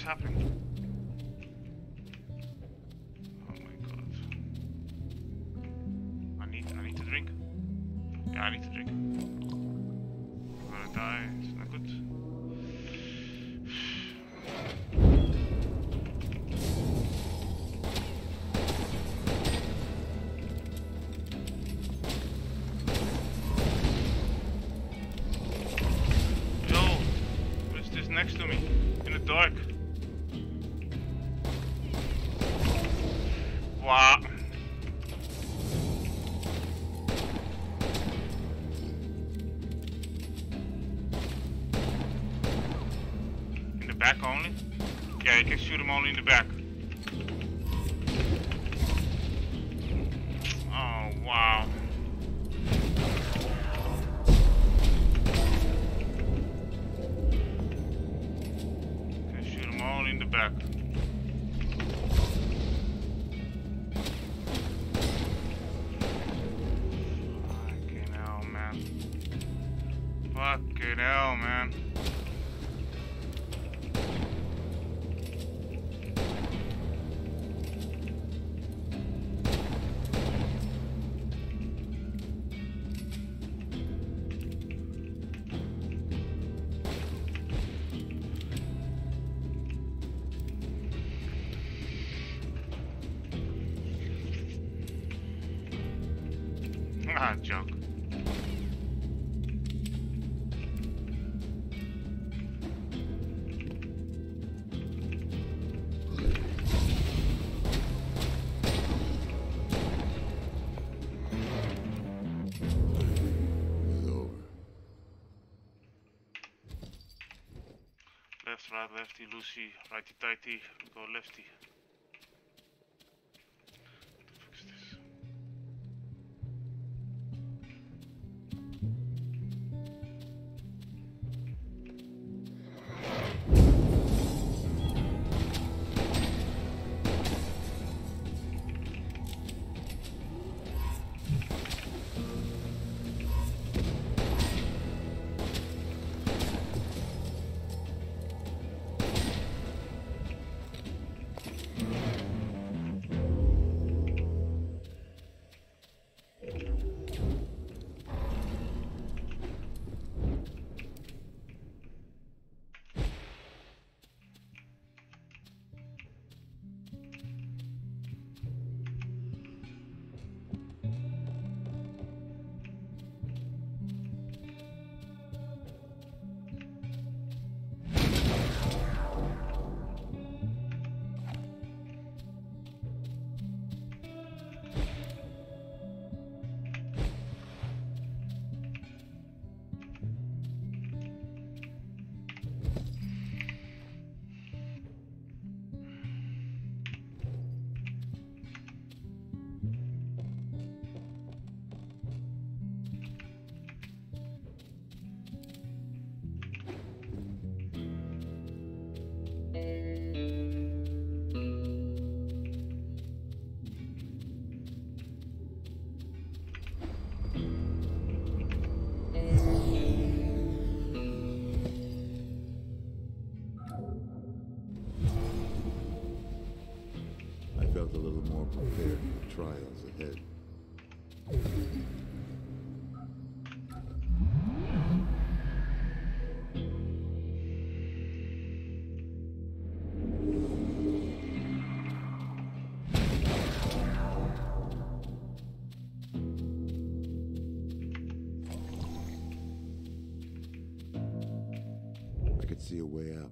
Happening. Oh my god. I need to drink. Yeah, I need to drink. I'm gonna die, it's not good. Yo, what is this next to me? In the dark. Wow. In the back only? Yeah, you can shoot them only in the back. Oh, wow. You can shoot them only in the back. Fucking hell, man. Ah, joke. Right, lefty, loosey, righty, tighty, go lefty. Fix this. a little more prepared for trials ahead. I could see a way out.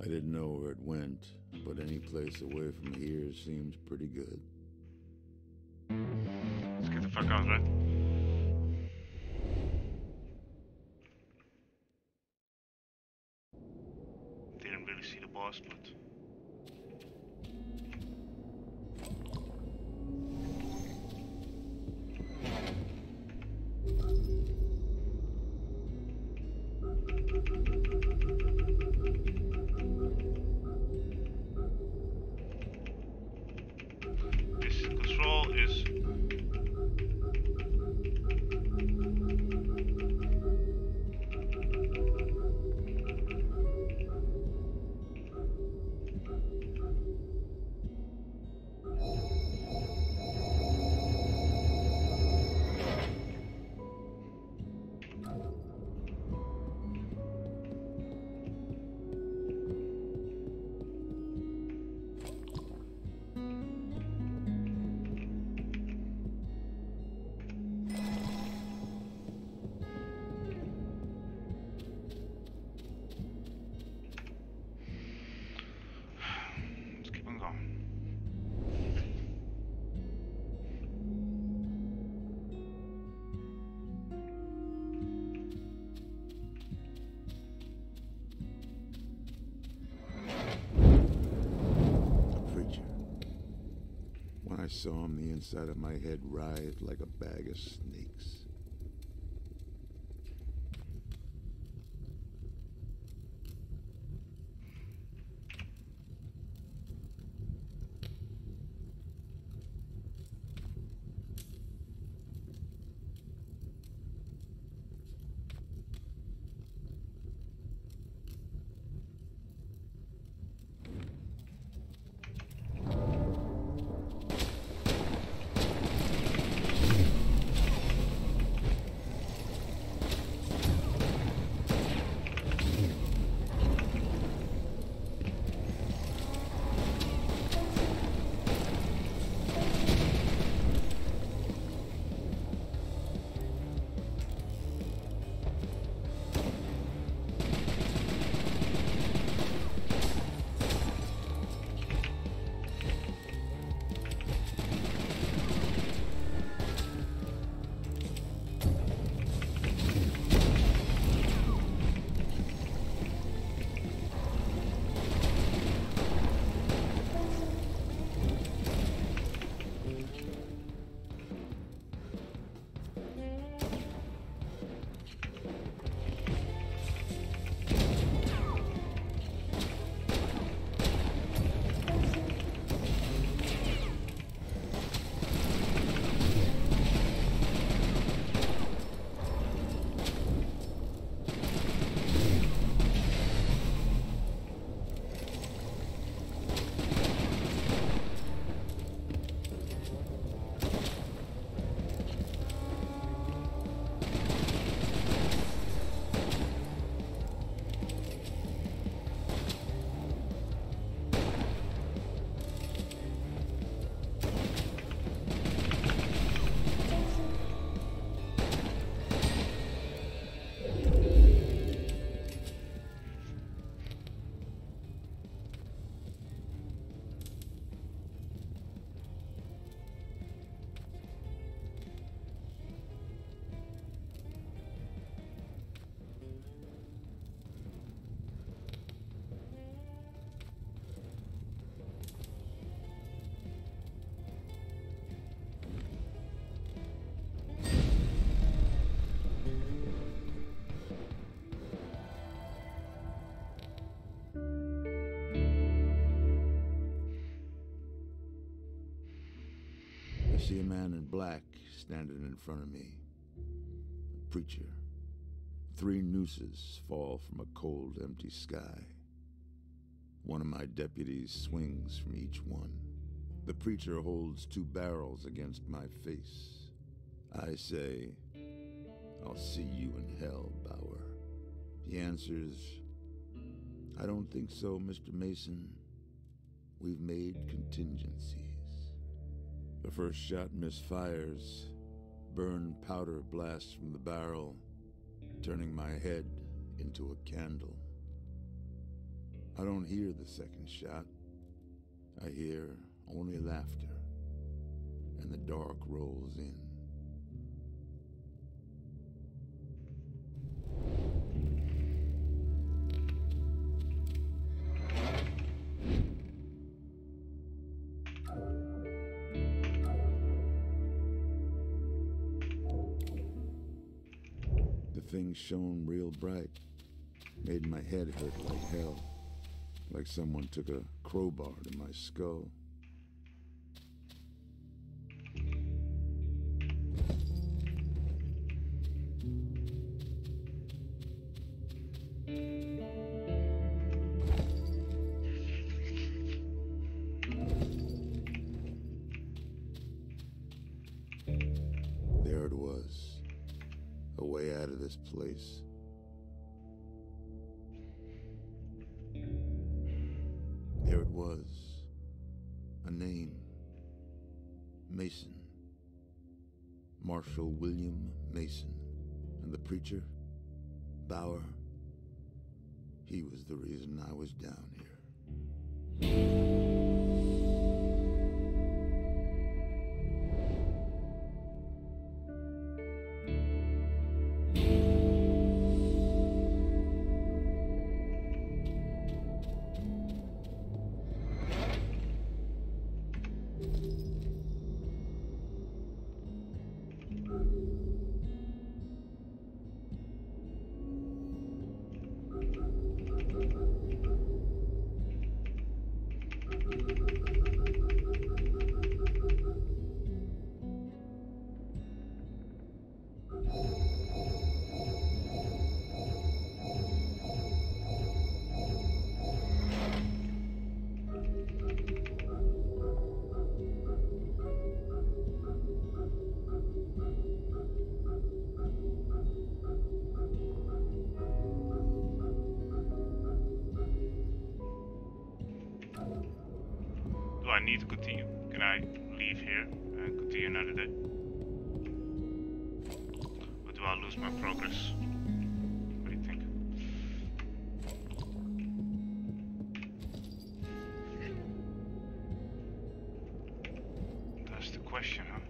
I didn't know where it went, but any place away from here seems pretty good. Let's get the fuck out of that. Didn't really see the boss, but... I saw him, the inside of my head writhed like a bag of snakes. I see a man in black standing in front of me. A preacher. Three nooses fall from a cold, empty sky. One of my deputies swings from each one. The preacher holds two barrels against my face. I say, I'll see you in hell, Bauer. He answers, I don't think so, Mr. Mason. We've made contingencies. The first shot misfires. Burned powder blasts from the barrel, turning my head into a candle. I don't hear the second shot. I hear only laughter, and the dark rolls in. The thing shone real bright, made my head hurt like hell, like someone took a crowbar to my skull. There it was, a way out of this place. There it was, a name, Mason, Marshall William Mason, and the preacher, Bauer, he was the reason I was down here. Need to continue. Can I leave here and continue another day? Or do I lose my progress? What do you think? That's the question, huh?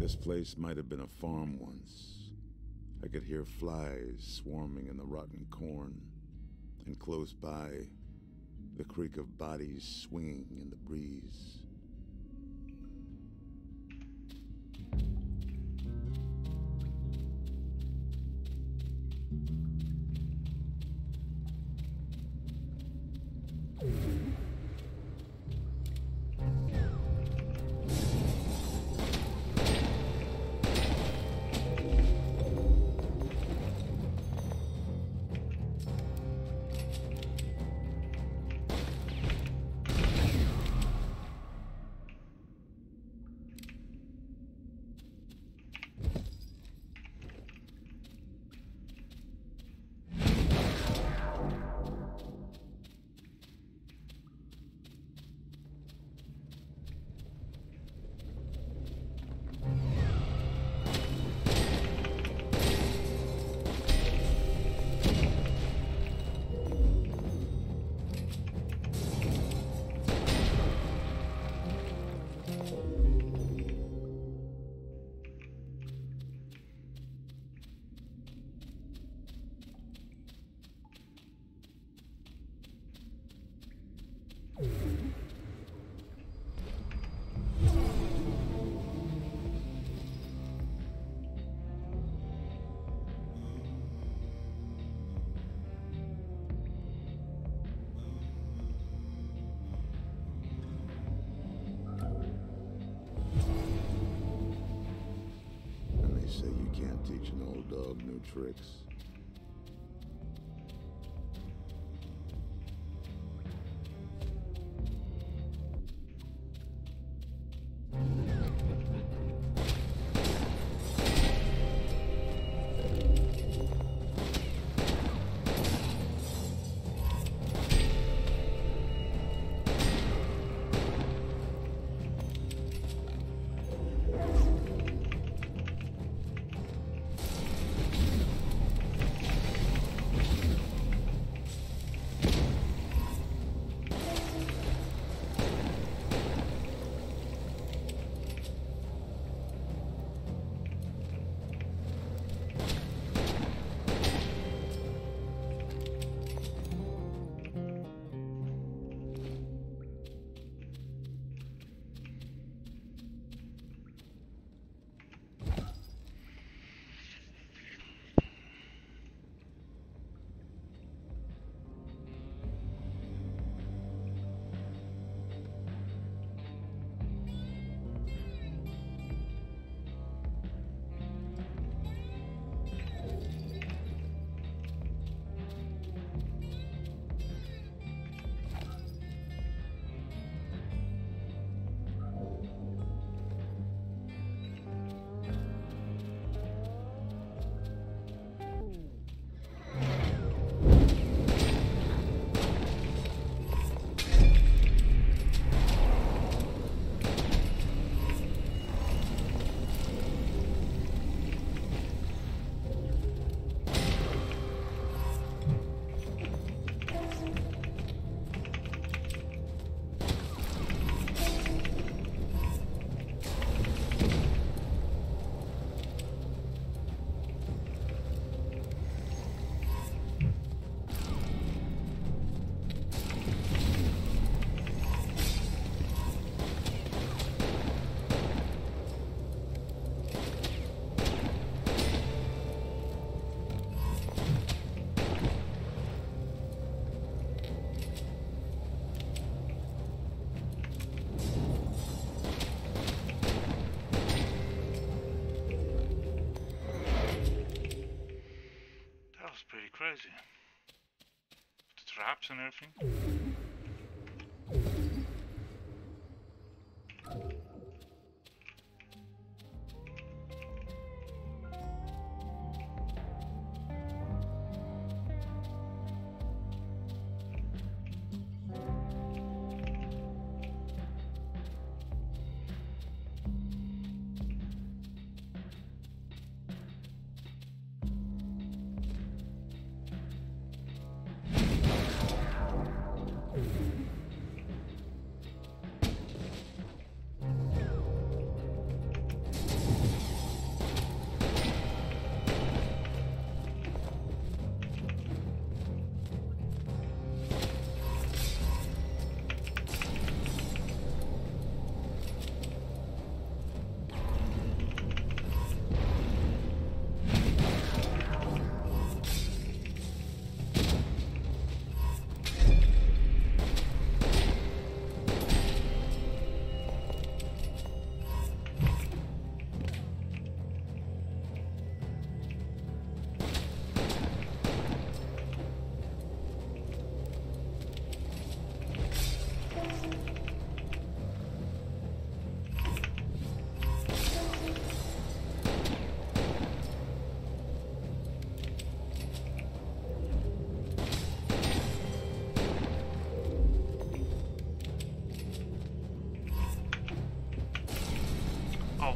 This place might have been a farm once. I could hear flies swarming in the rotten corn, and close by, the creak of bodies swinging in the breeze. Teaching an old dog new tricks. Crazy. The traps and everything.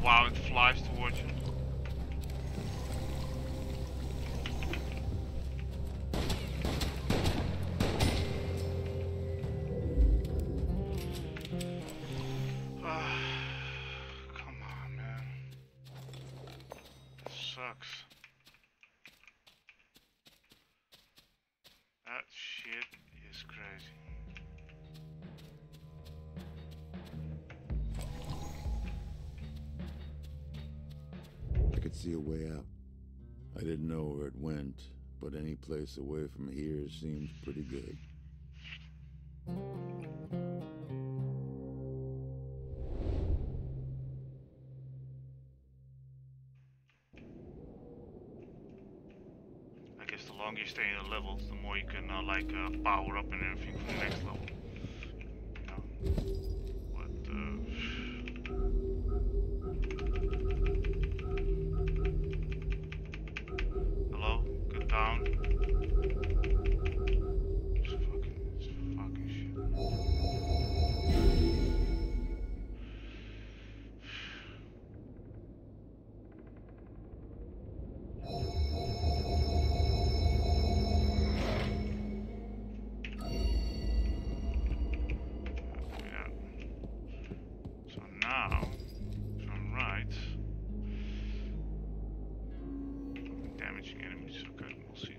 Wow, it flies towards you. Come on, man. This sucks. That shit is crazy. See a way out. I didn't know where it went, but any place away from here seems pretty good. stay in the levels, the more you can power up and everything for the next level. Hello? Get down. It's fucking shit. Yeah. So now, if I'm right, damaging enemies, okay, we'll see.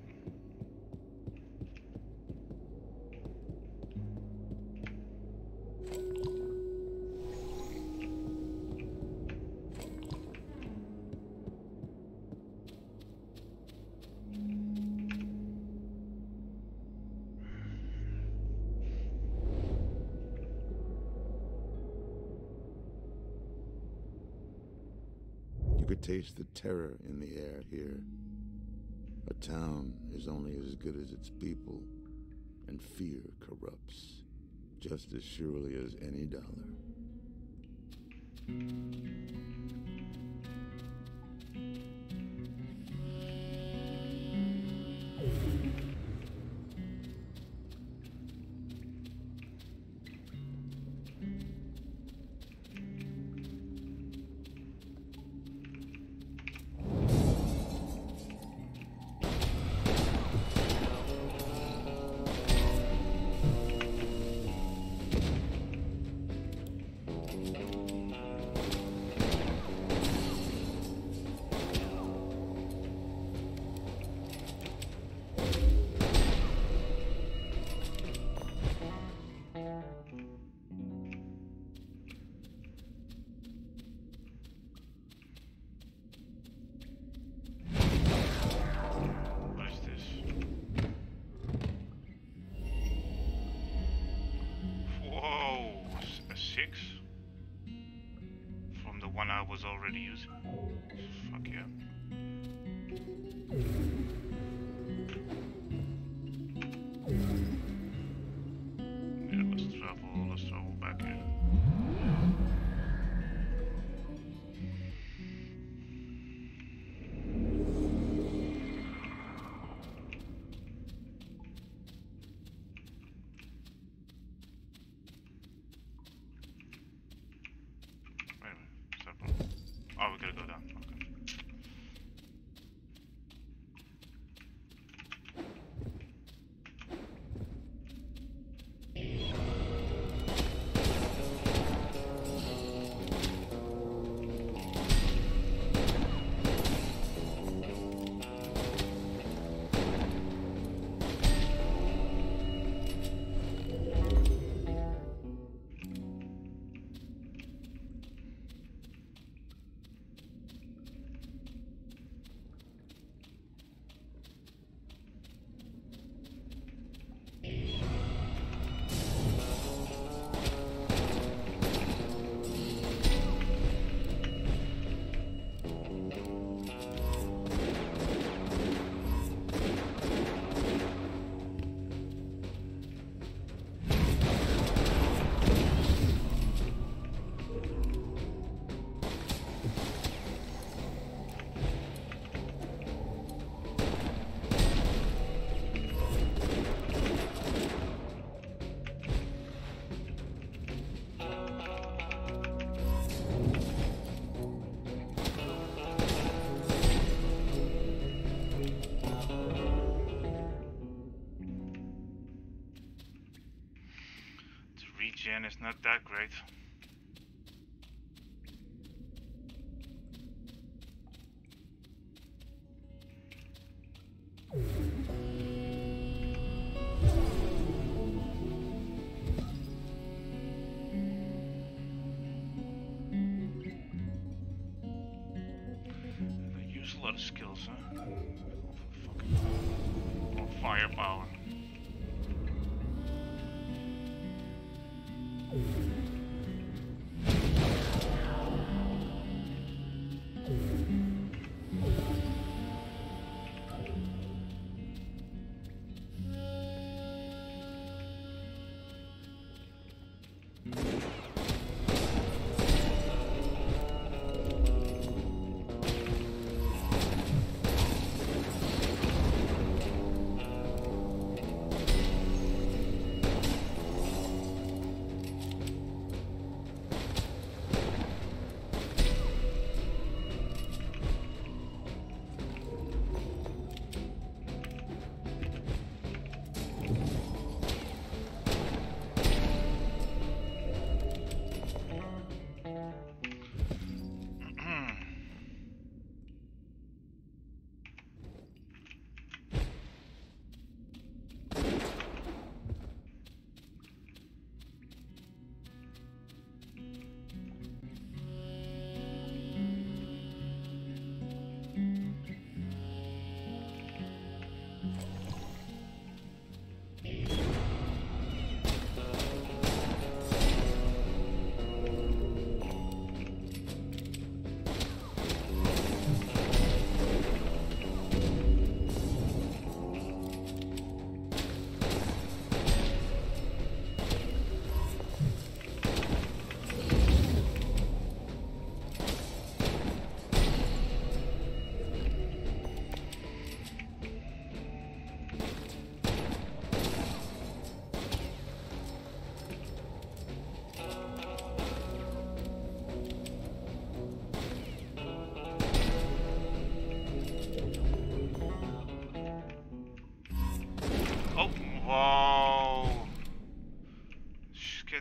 You could taste the terror in the air here. A town is only as good as its people, and fear corrupts just as surely as any dollar. Already using. Fuck yeah. Yeah, let's travel back in. And it's not that great. They use a lot of skills, huh? Fucking firepower.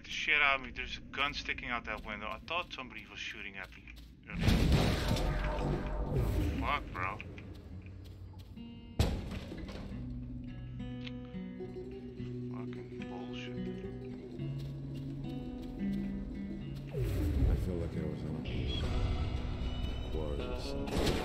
scared the shit out of me. There's a gun sticking out that window. I thought somebody was shooting at me. Fuck, bro. Fucking bullshit. I feel like I was on a quarry or something.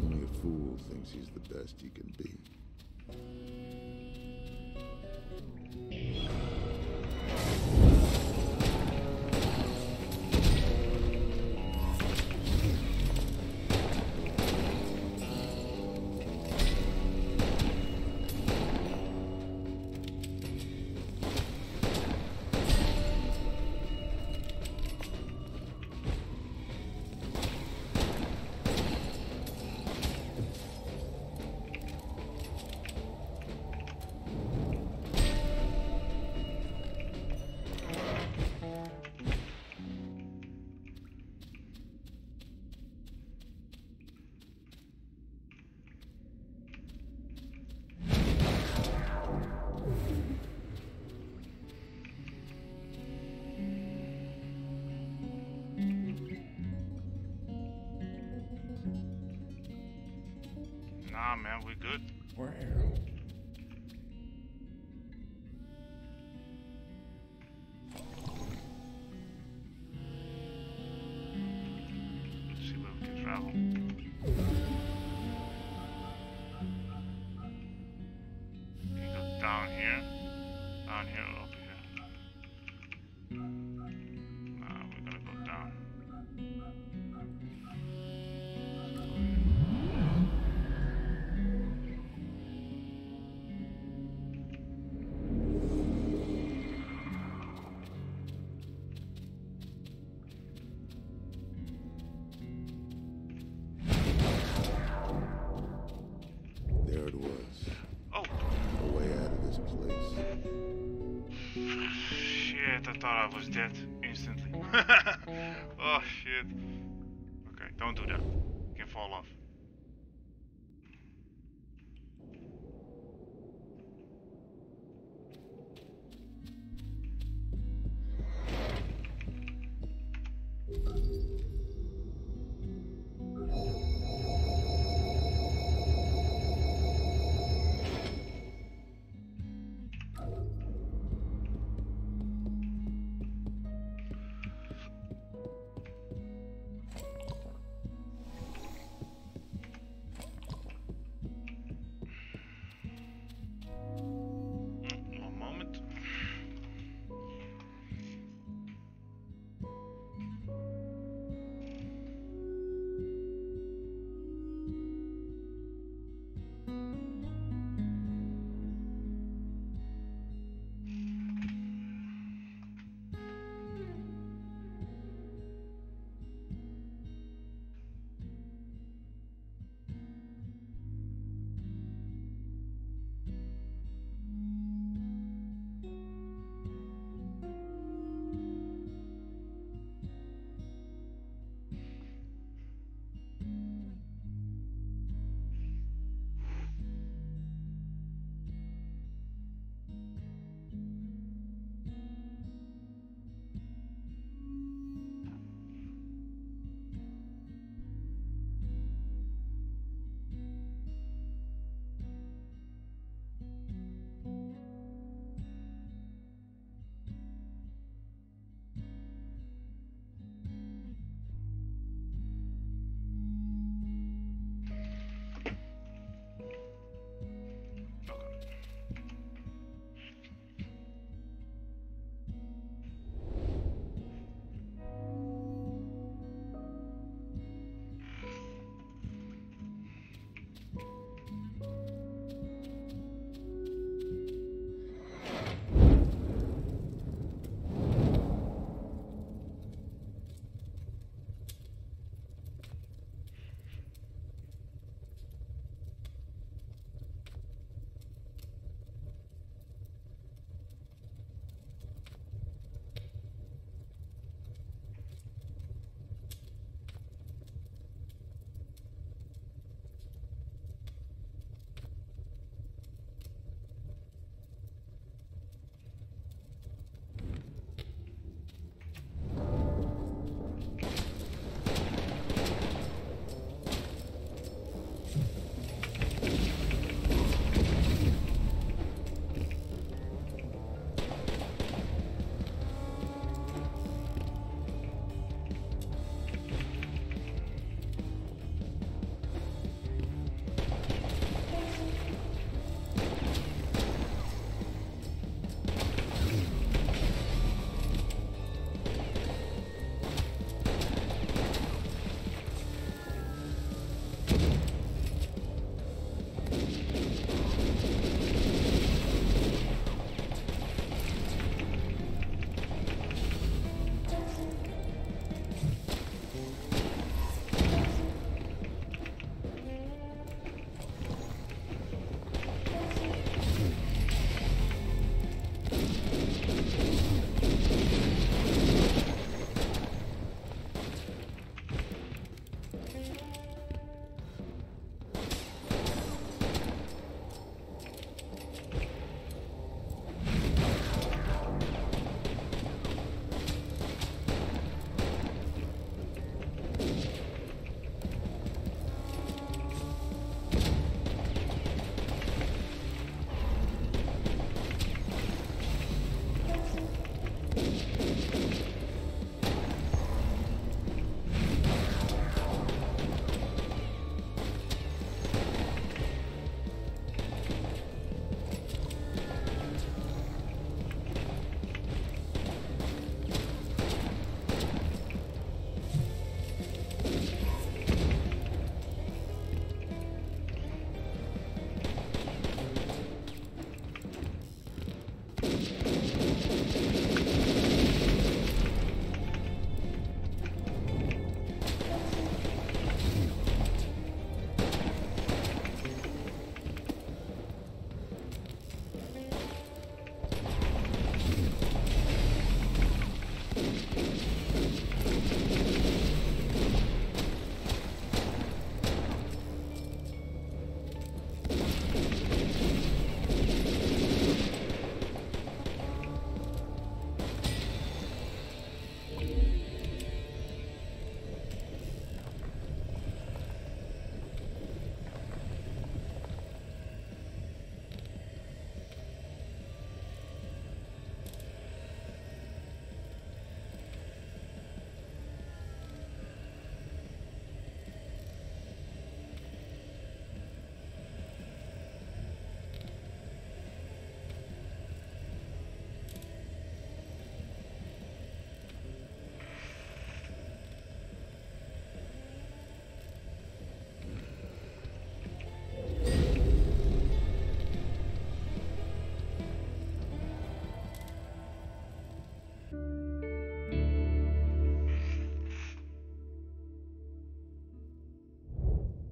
Only a fool thinks he's the best he can be. Nah, man, we good. We're here. Let's see where we can travel. We can go down here, or up here. Nah, we're gonna go down. Instantly. Oh shit. Okay, don't do that. You can fall off.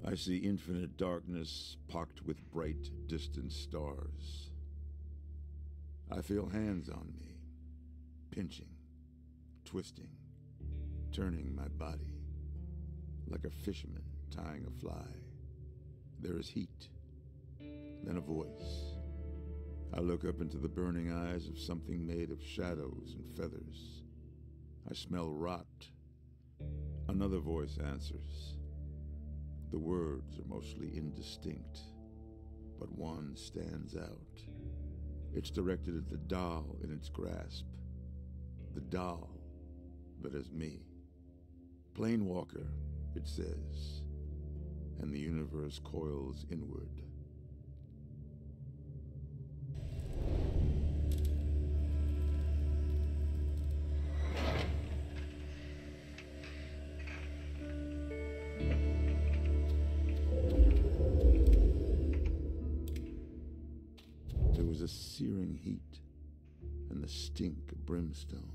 I see infinite darkness pocked with bright, distant stars. I feel hands on me, pinching, twisting, turning my body. Like a fisherman tying a fly. There is heat, then a voice. I look up into the burning eyes of something made of shadows and feathers. I smell rot. Another voice answers. The words are mostly indistinct, but one stands out. It's directed at the doll in its grasp. The doll that is me. Plane walker, it says, and the universe coils inward. There was a searing heat, and the stink of brimstone,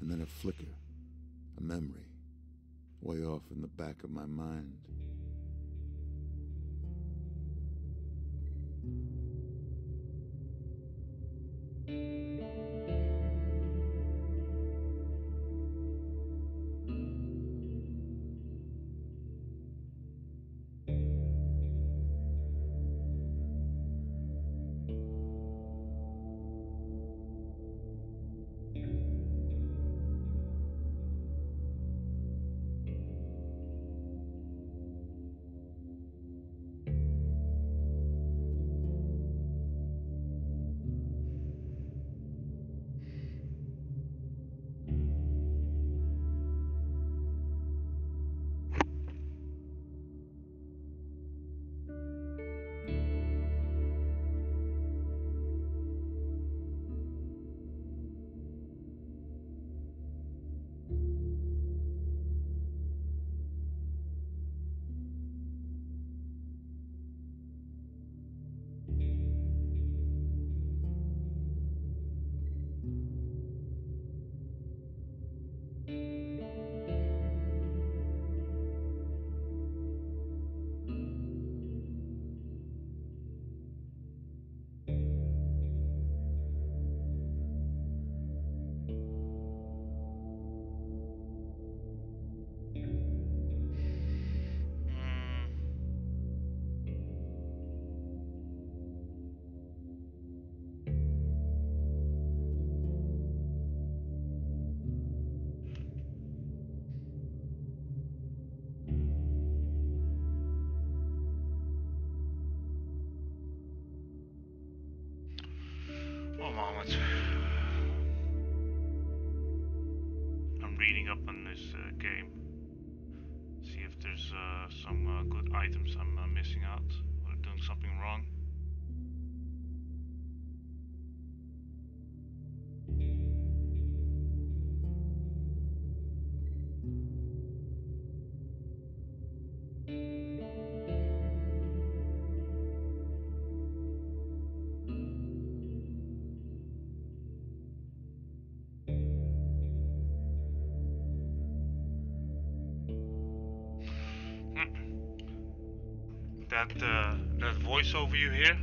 and then a flicker, a memory, way off in the back of my mind. I'm reading up on this game, see if there's some good items I'm missing out or doing something wrong. That voiceover you hear,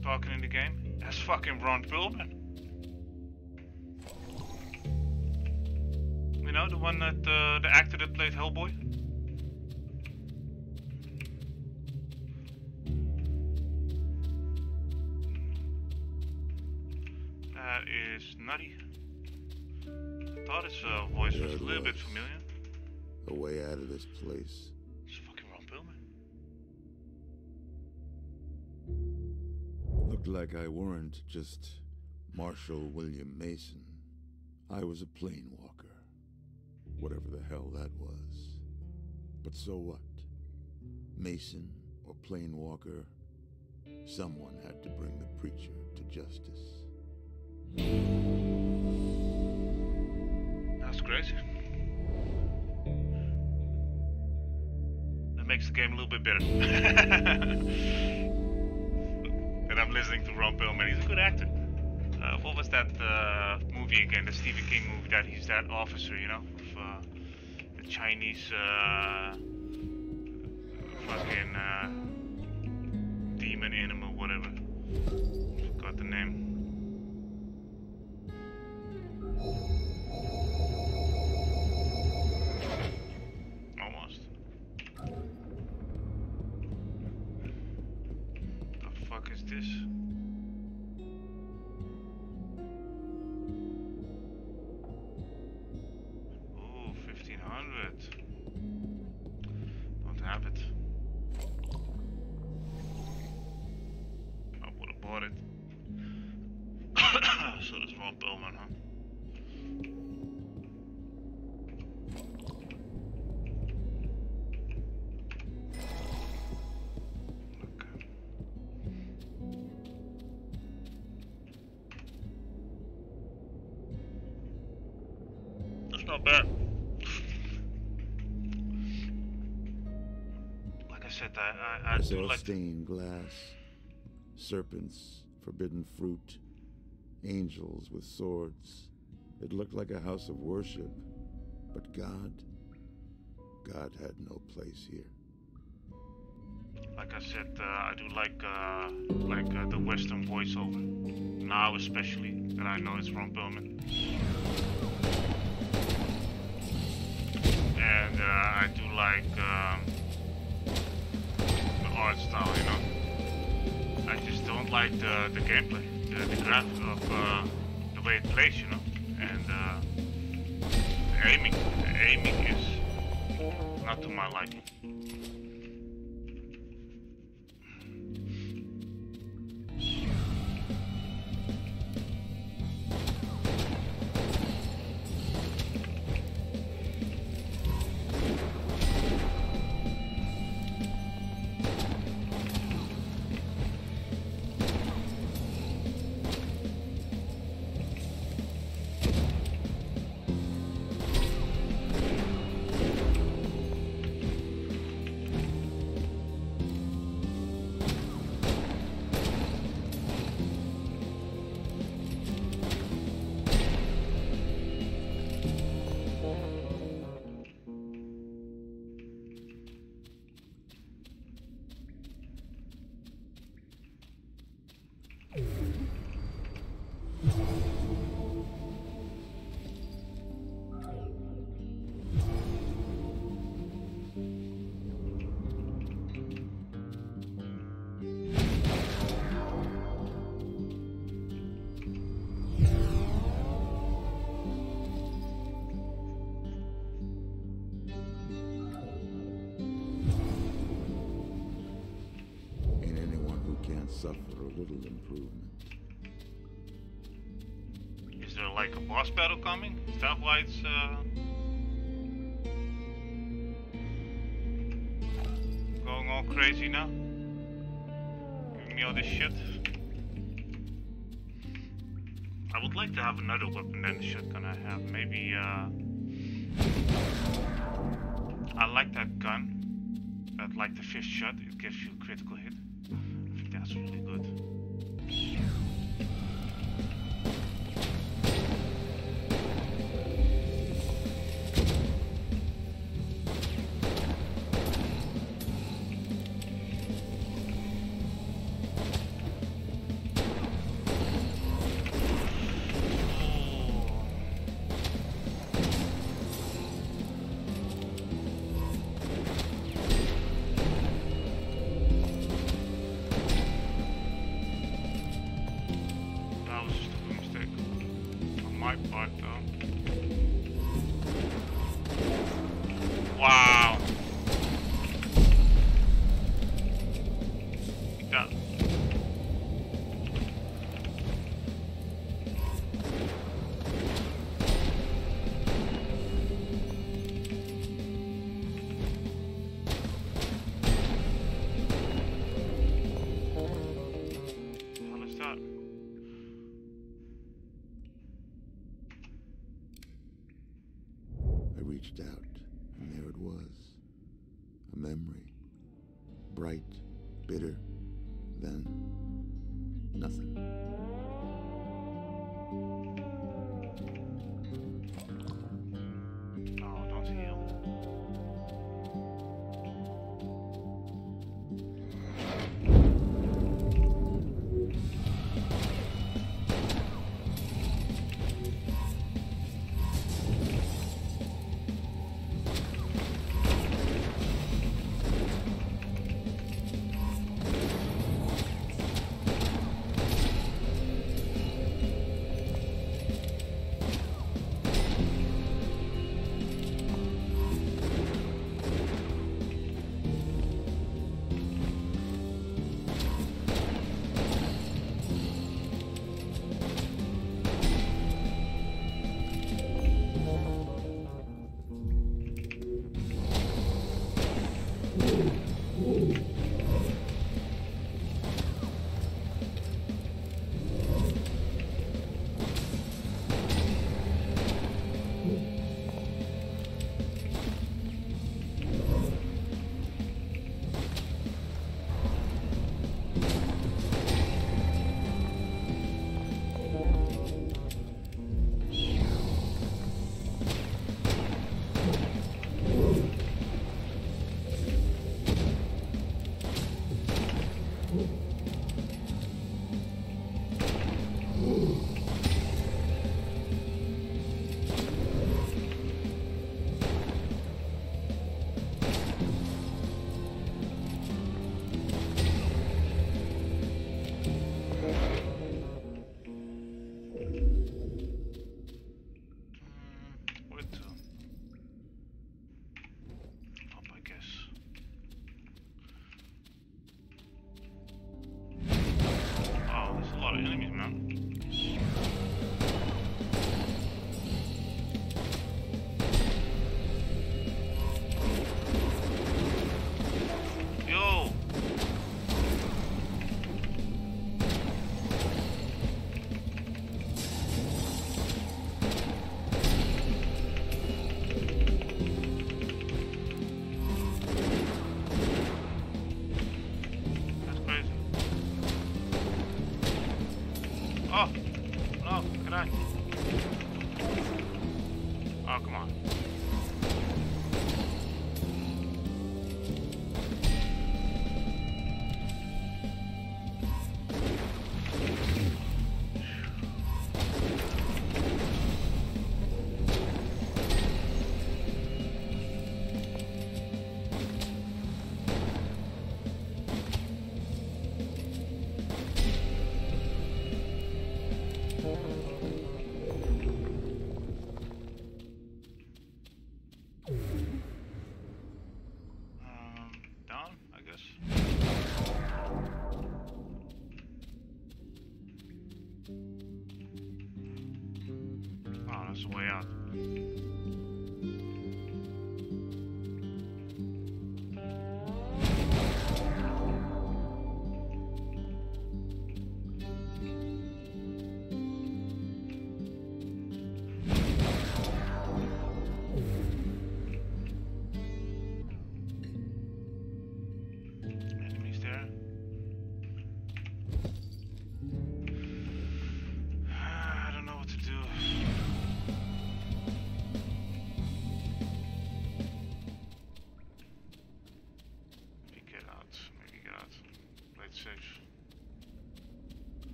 talking in the game, that's fucking Ron Perlman. You know, the one that, the actor that played Hellboy? That is nutty. I thought his voice was a little bit familiar. A way out of this place. Like I weren't just Marshall William Mason. I was a plane walker. Whatever the hell that was. But so what? Mason or plane walker, someone had to bring the preacher to justice. That's crazy. That makes the game a little bit better. And I'm listening to Ron Perlman, he's a good actor. What was that movie again, the Stephen King movie, that he's that officer, you know, of the Chinese fucking demon animal, whatever. Forgot the name. Almost. The fuck is this? Ooh, 1500. Don't have it. I would have bought it. So there's Ron Perlman, huh? Not bad. Like I said, I do like stained glass, serpents, forbidden fruit, angels with swords. It looked like a house of worship, but God had no place here. Like I said, I do like the Western voiceover now, especially that I know it's Ron Perlman. And I do like the art style, you know. I just don't like the gameplay, the graphic of the way it plays, you know. And the aiming is not to my liking. Suffer a little improvement. Is there like a boss battle coming? Is that why it's going all crazy now? Giving me all this shit. I would like to have another weapon than the shotgun I have. Maybe I like that gun. That like the fifth shot, it gives you a critical hit. That's really good.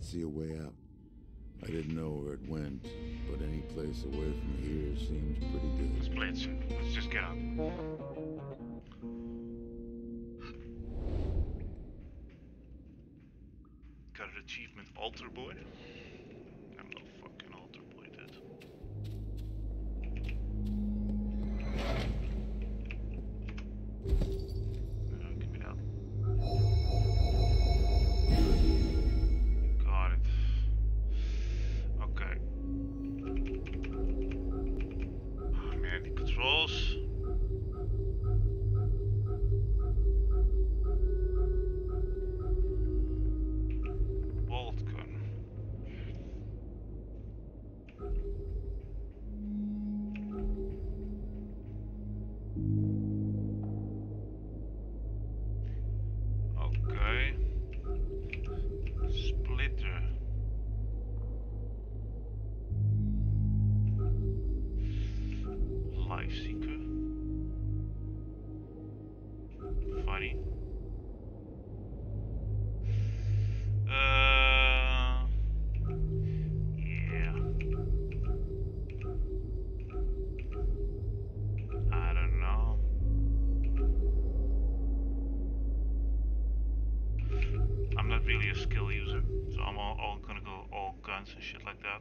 See a way out. I didn't know where it went, but any place away from here seems pretty good. Let's play it soon. Let's just get out. Got an achievement, Altar Boy. I'm no fucking Altar Boy, dude. Shit like that.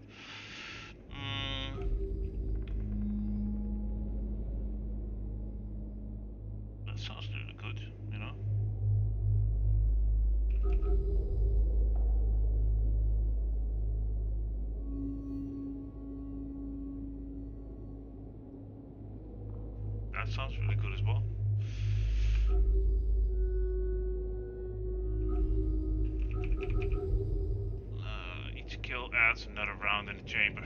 sounds really good as well. Each kill adds another round in the chamber.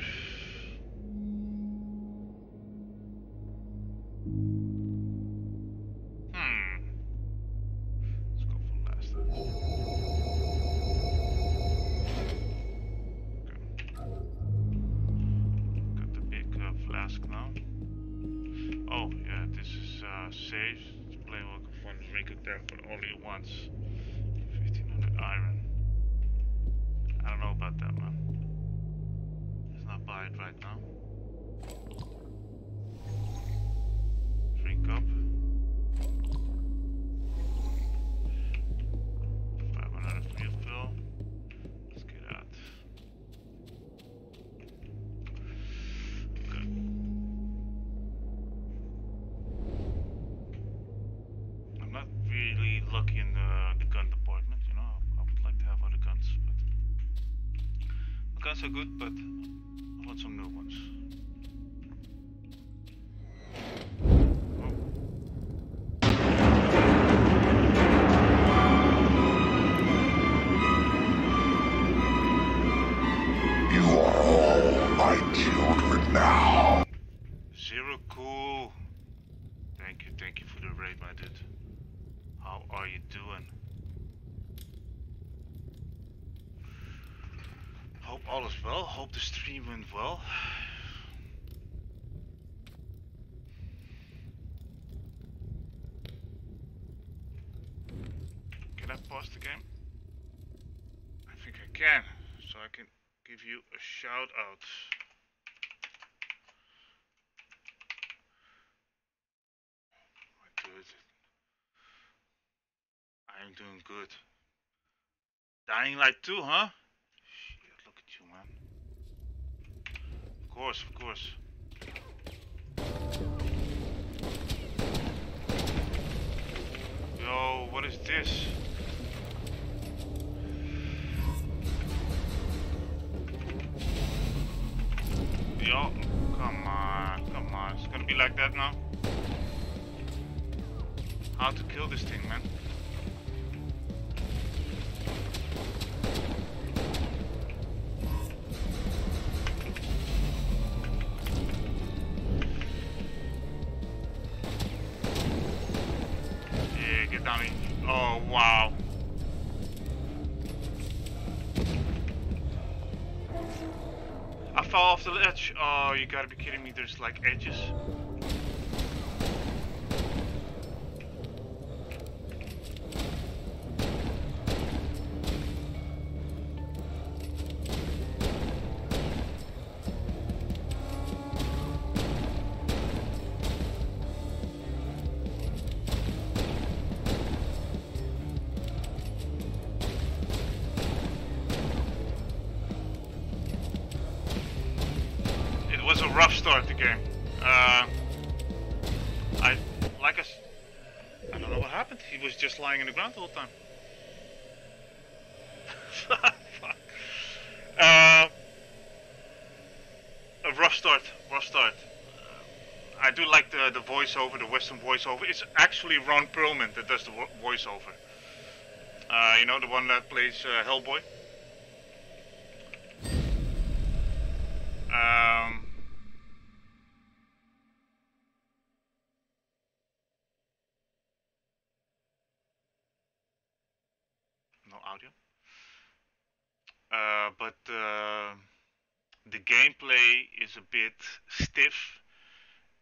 Guns are good, but I want some new ones. You are all my children now. Zero cool. Thank you for the raid, my dude. How are you doing? Hoop alles wel, hoop de stream went wel. Can I pause the game? I think I can, so I can give you a shout out. Dude, I'm doing good. Dying Light 2, huh? Man. Of course, of course. Yo, what is this? Yo, come on, come on. It's gonna be like that now. How to kill this thing, man? Oh wow. I fell off the ledge. Oh, you gotta be kidding me, there's like edges. Lying in the ground the whole time. Fuck. A rough start. I do like the voiceover, the Western voiceover. It's actually Ron Perlman that does the voiceover. You know, the one that plays Hellboy. But the gameplay is a bit stiff,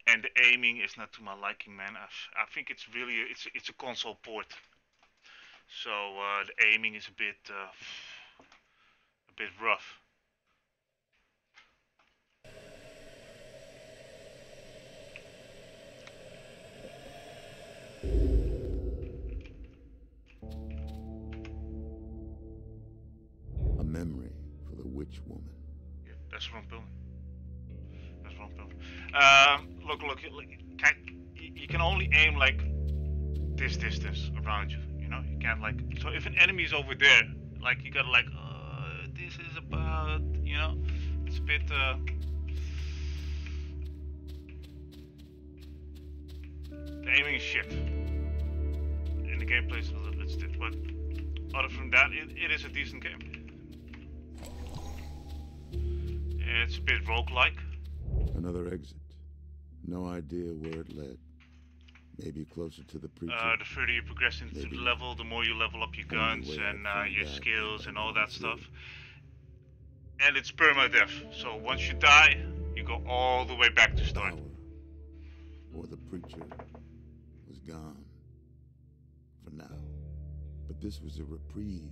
and the aiming is not to my liking, man. I think it's really it's a console port, so the aiming is a bit rough. Memory for the witch woman. Yeah, that's Ron Perlman. That's Ron Perlman. Look, you can only aim like this around you. You know, you can't like. So if an enemy is over there, like you gotta like. This is about. You know, it's a bit. aiming is shit. In the gameplay it's not that listed, but other from that, it is a decent game. It's a bit roguelike. Another exit. No idea where it led. Maybe closer to the preacher. The further you progress into the level, the more you level up your guns and your skills and all that stuff. And it's permadeath, so once you die, you go all the way back to start. Or the preacher was gone for now. But this was a reprieve,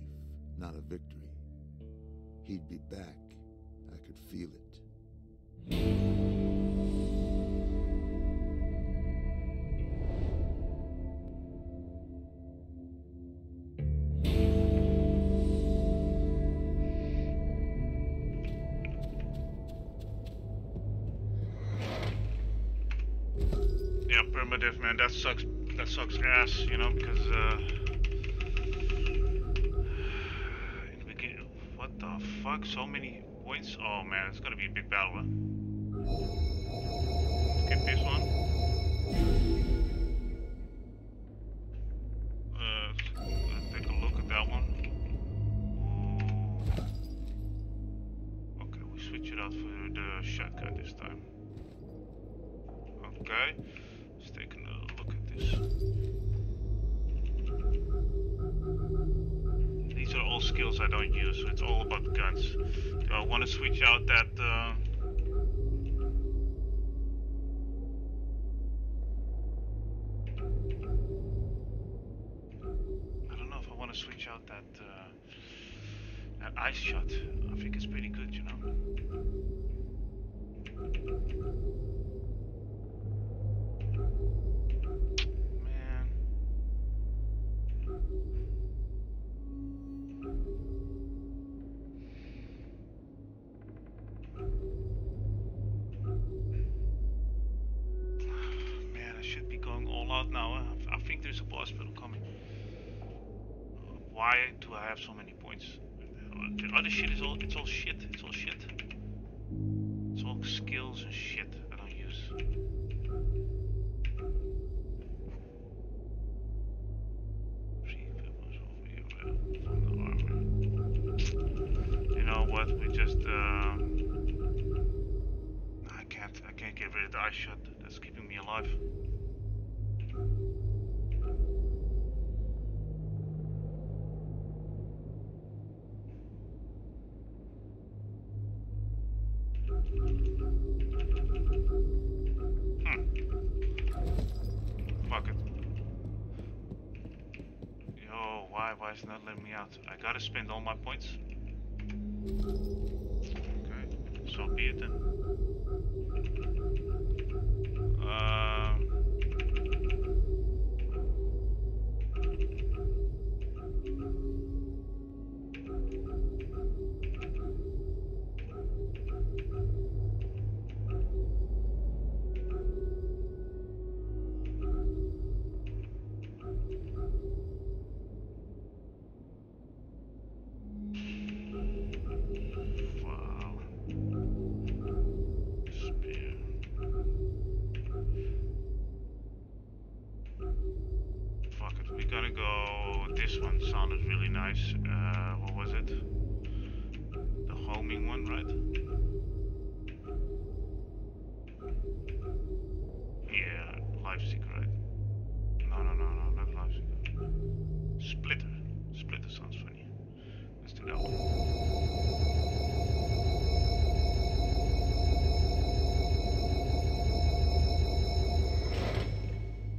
not a victory. He'd be back. I could feel it. Permadeath, man, that sucks ass, you know, because in the beginning, what the fuck, so many points, oh man, it's gonna be a big battle, huh? Skip this one, let's take a look at that one. Ooh. Okay, we switch it out for the shotgun this time, okay. Take another look at this. These are all skills I don't use, so it's all about guns. Do I want to switch out that? I don't know if I want to switch out that that ice shot. I think it's pretty good, you know. Why do I have so many points? The other shit is all—it's all shit. It's all shit. It's all skills and shit I don't use. Three weapons over here from the armor. You know what? We just—I can't get rid of the ice shot. That's keeping me alive. Why is it not letting me out? I gotta spend all my points. Okay, so be it then.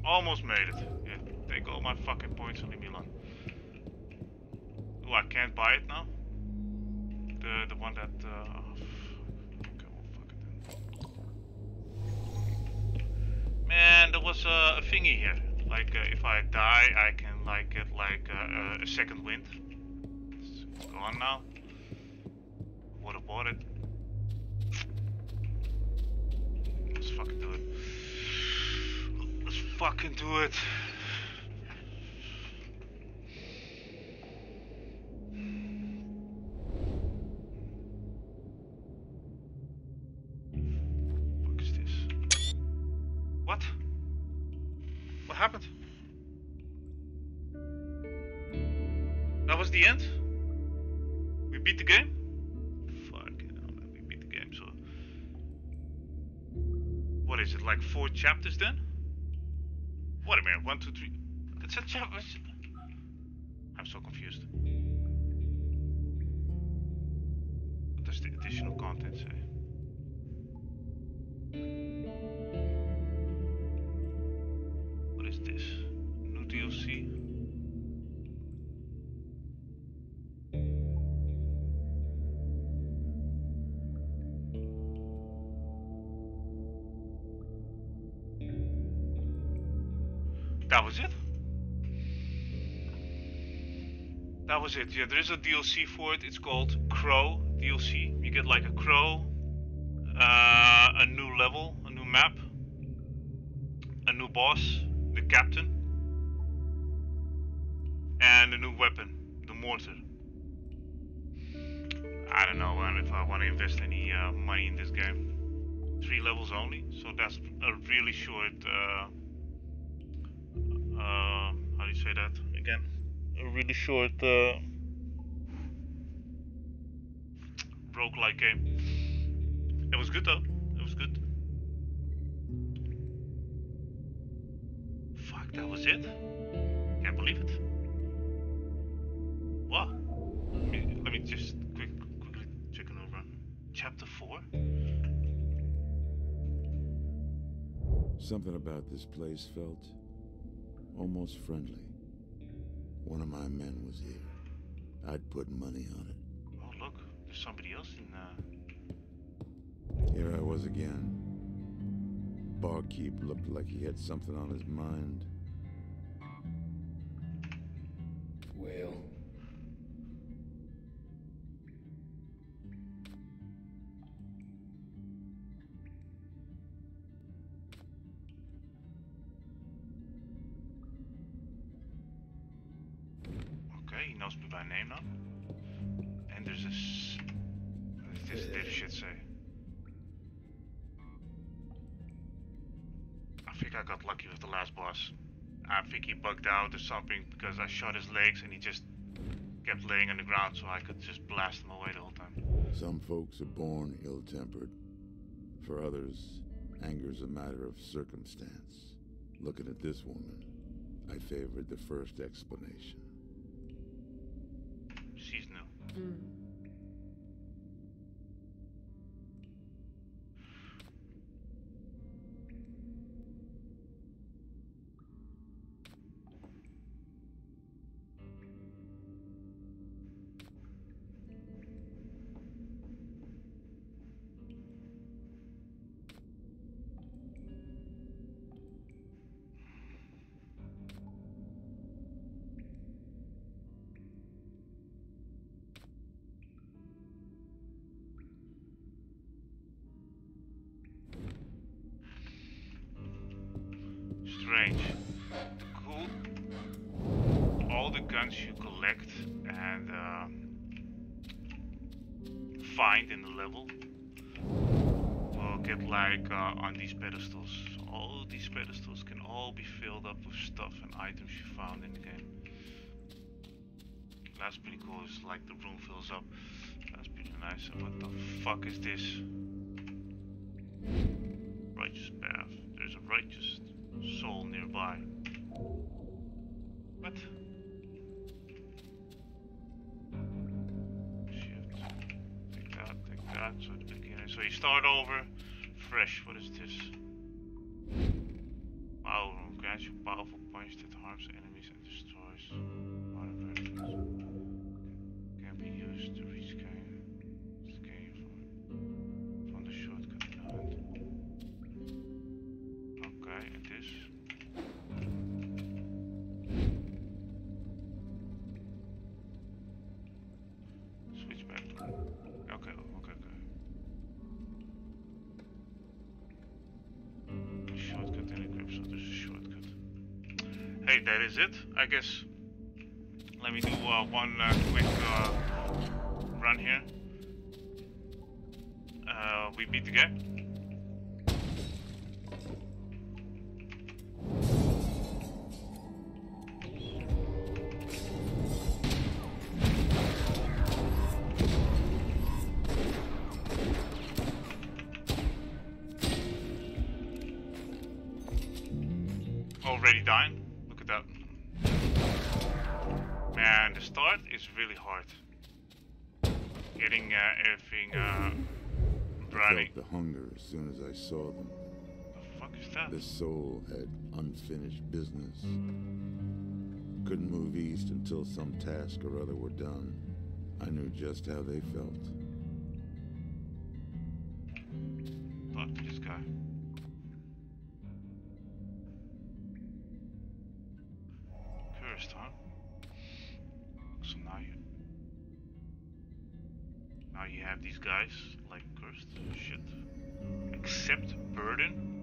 Almost made it. Yeah, take all my fucking points and leave me alone. Oh, I can't buy it now? The one that... okay, well, fuck it then. Man, there was a thingy here. Like, if I die, I can like get like a second wind. It's gone now. What about it? Let's fucking do it. Fucking do it. What is this? What? What happened? That was the end? We beat the game? Fuck, we beat the game, so... What is it, like 4 chapters then? Wait a minute, 1, 2, 3... It's a chapter... I'm so confused. What does the additional content say? What is this? New DLC? That was it? That was it. Yeah, there is a DLC for it. It's called Crow DLC. You get like a crow, a new level, a new map, a new boss, the captain, and a new weapon, the mortar. I don't know if I want to invest any money in this game. 3 levels only, so that's a really short, how do you say that again? A really short roguelike game. It was good though. It was good. Fuck, that was it? Can't believe it. What? Let me just quickly check it over. Chapter 4? Something about this place felt almost friendly. One of my men was here. I'd put money on it. Oh look, there's somebody else in Here I was again. Barkeep looked like he had something on his mind. Well. Okay, he knows me by name now. And there's this... What does this data shit say? I think I got lucky with the last boss. I think he bugged out or something because I shot his legs and he just kept laying on the ground, so I could just blast him away the whole time. Some folks are born ill-tempered. For others, anger's a matter of circumstance. Looking at this woman, I favored the first explanation. She's new. Mm. Strange. Cool. All the guns you collect and find in the level will get like on these pedestals. All these pedestals can all be filled up with stuff and items you found in the game. That's pretty cool. It's like the room fills up. That's pretty nice. And what the fuck is this? Righteous path. There's a righteous soul nearby. What? Shit. Take that, so at the beginning. So you start over fresh. What is this? Power room grants you powerful punch that harms enemies and destroys other versions. Can be used to reach game from the shortcut behind. Switch back. Okay. Shortcut in the grip, so there's a shortcut. Hey, that is it, I guess. Let me do one quick run here. We beat the game. already dying. Look at that. Man, the start is really hard. Getting everything running. I felt the hunger as soon as I saw them. The fuck is that? This soul had unfinished business. Couldn't move east until some task or other were done. I knew just how they felt. Fuck this guy. Cursed, huh? So now you have these guys like cursed shit. Accept burden.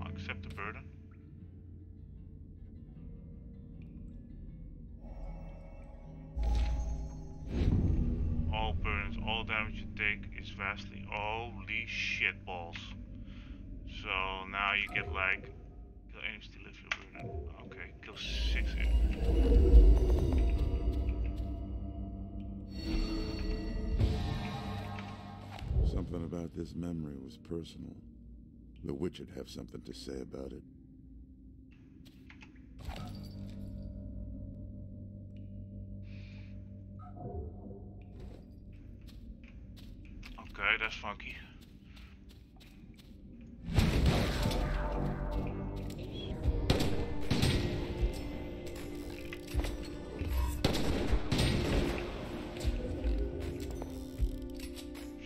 I'll accept the burden. All burdens, all damage you take is vastly. Holy shit balls. So now you get like kill enemies to lift your burden. Okay, kill 6 enemies. Something about this memory was personal. The witch would have something to say about it. That's funky.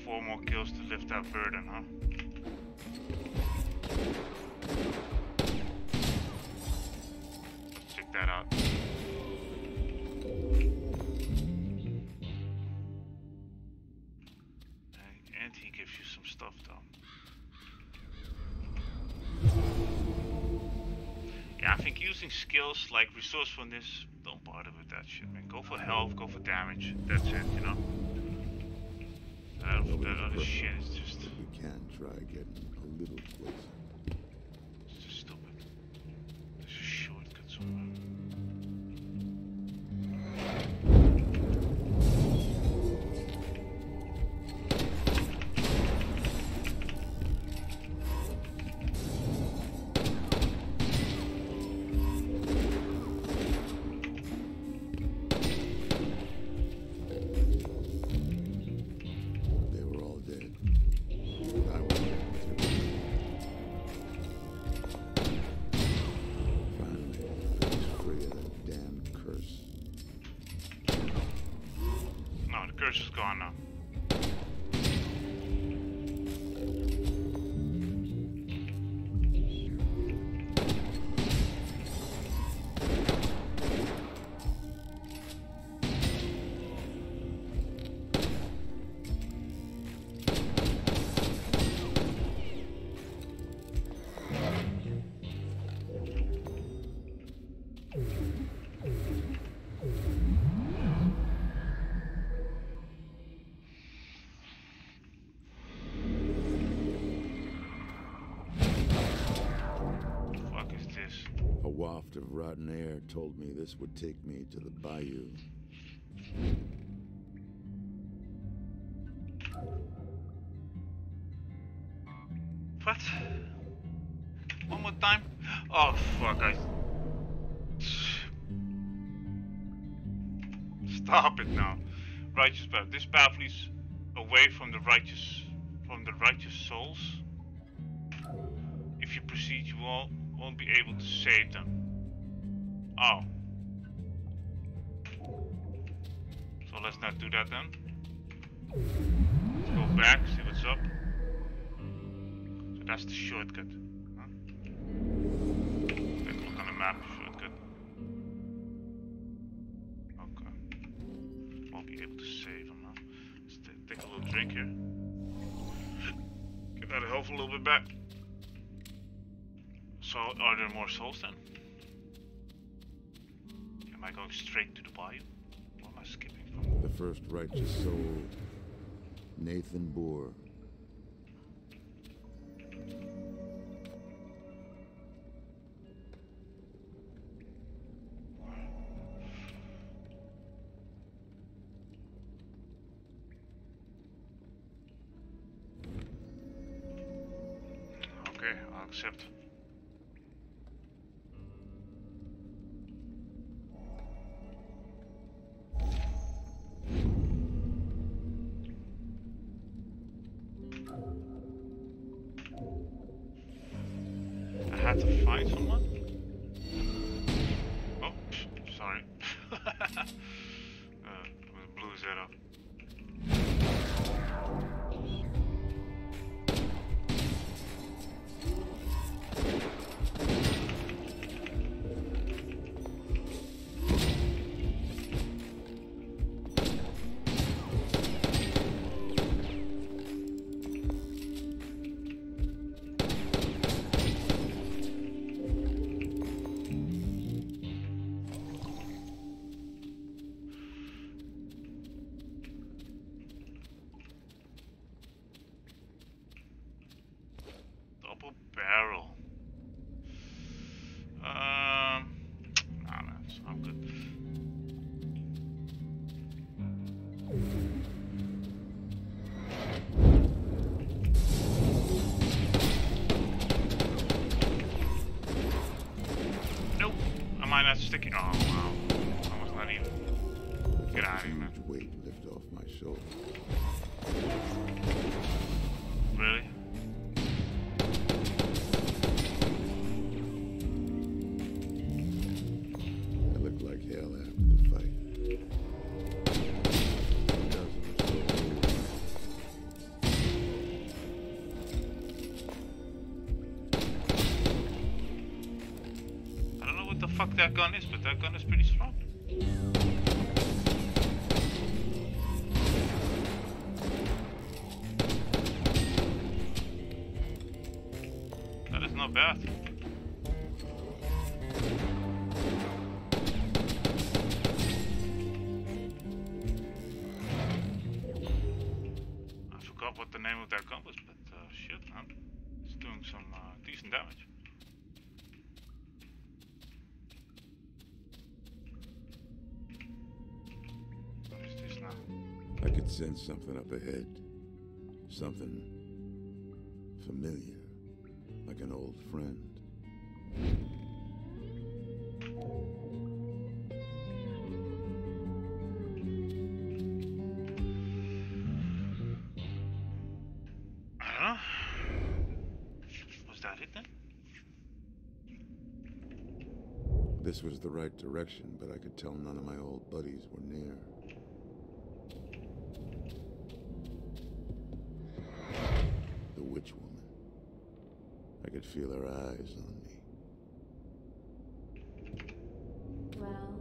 Four more kills to lift that burden, huh? Check that out. Skills like resourcefulness, don't bother with that shit, man. Go for health, go for damage, that's it, you know. That other shit is just. We can try getting a little closer. It's just stupid. There's a shortcut somewhere. Of rotten air told me this would take me to the bayou. What? One more time? Oh fuck, I... Stop it now. Righteous path. This path leads away from the righteous souls. If you proceed, you won't be able to save them. Oh. So let's not do that then. Let's go back, see what's up. So that's the shortcut. Huh? Let's look on the map, shortcut. Okay. Won't be able to save him now. Let's take a little drink here. Get that health a little bit back. So are there more souls then? Am I going straight to the bayou? Or am I skipping from? The first righteous soul, Nathan Boer. Okay, I'll accept. had to fight someone? Oh, sorry. Blue is up. That gun is, but that gun is pretty strong. That is not bad. I forgot what the name of that gun was, but shit, man, it's doing some decent damage. Send something up ahead, something familiar, like an old friend. Was that it then? This was the right direction, but I could tell none of my old buddies were near. Woman. I could feel her eyes on me. Well.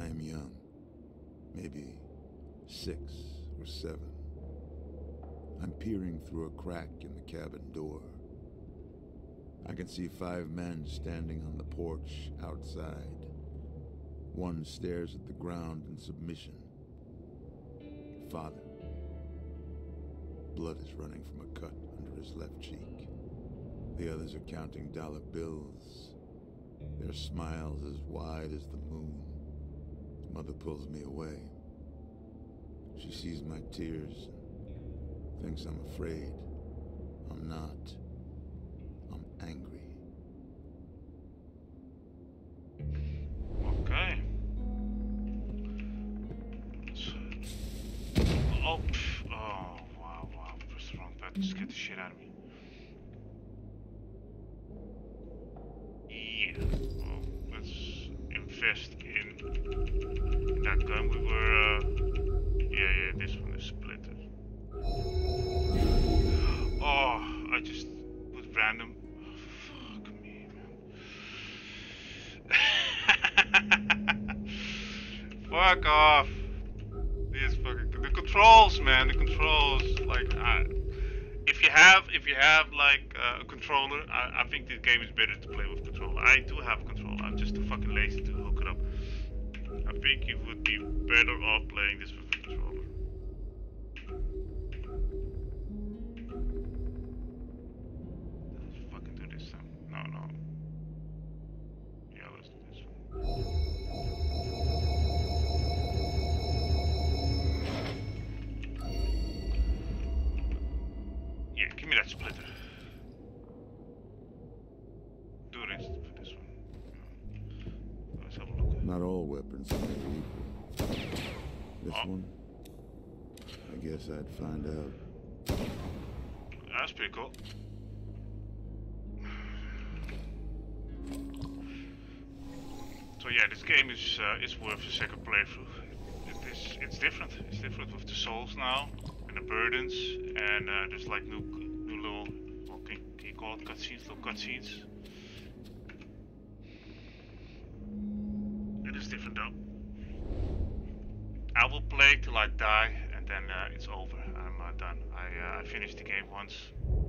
I am young, maybe 6 or 7. I'm peering through a crack in the cabin door. I can see 5 men standing on the porch outside. One stares at the ground in submission. Father. Blood is running from a cut under his left cheek. The others are counting dollar bills. Their smiles as wide as the moon. Mother pulls me away. She sees my tears. Thinks I'm afraid. I'm not. I'm angry. Okay. Oh, pff. Oh, wow. Press the wrong button. Just get the shit out of me. Yeah. Well, let's invest in that gun. We were, yeah, this one is splitted. Oh, I just was random. Oh, fuck me, man. Fuck off. These fucking the controls, man. The controls. Like, if you have like a controller, I think this game is better to play with controller. I do have a controller. I'm just too fucking lazy to hook it up. I think you would be better off playing this with a controller. Yeah, give me that splitter. Not all weapons are made equal. This one? I guess I'd find out. That's pretty cool. So yeah, this game is worth a second playthrough. It's different. It's different with the souls now and the burdens and there's like new little, what can you call it, cutscenes, little cutscenes. It is different though. I will play till I die and then it's over. I'm done. I finished the game once.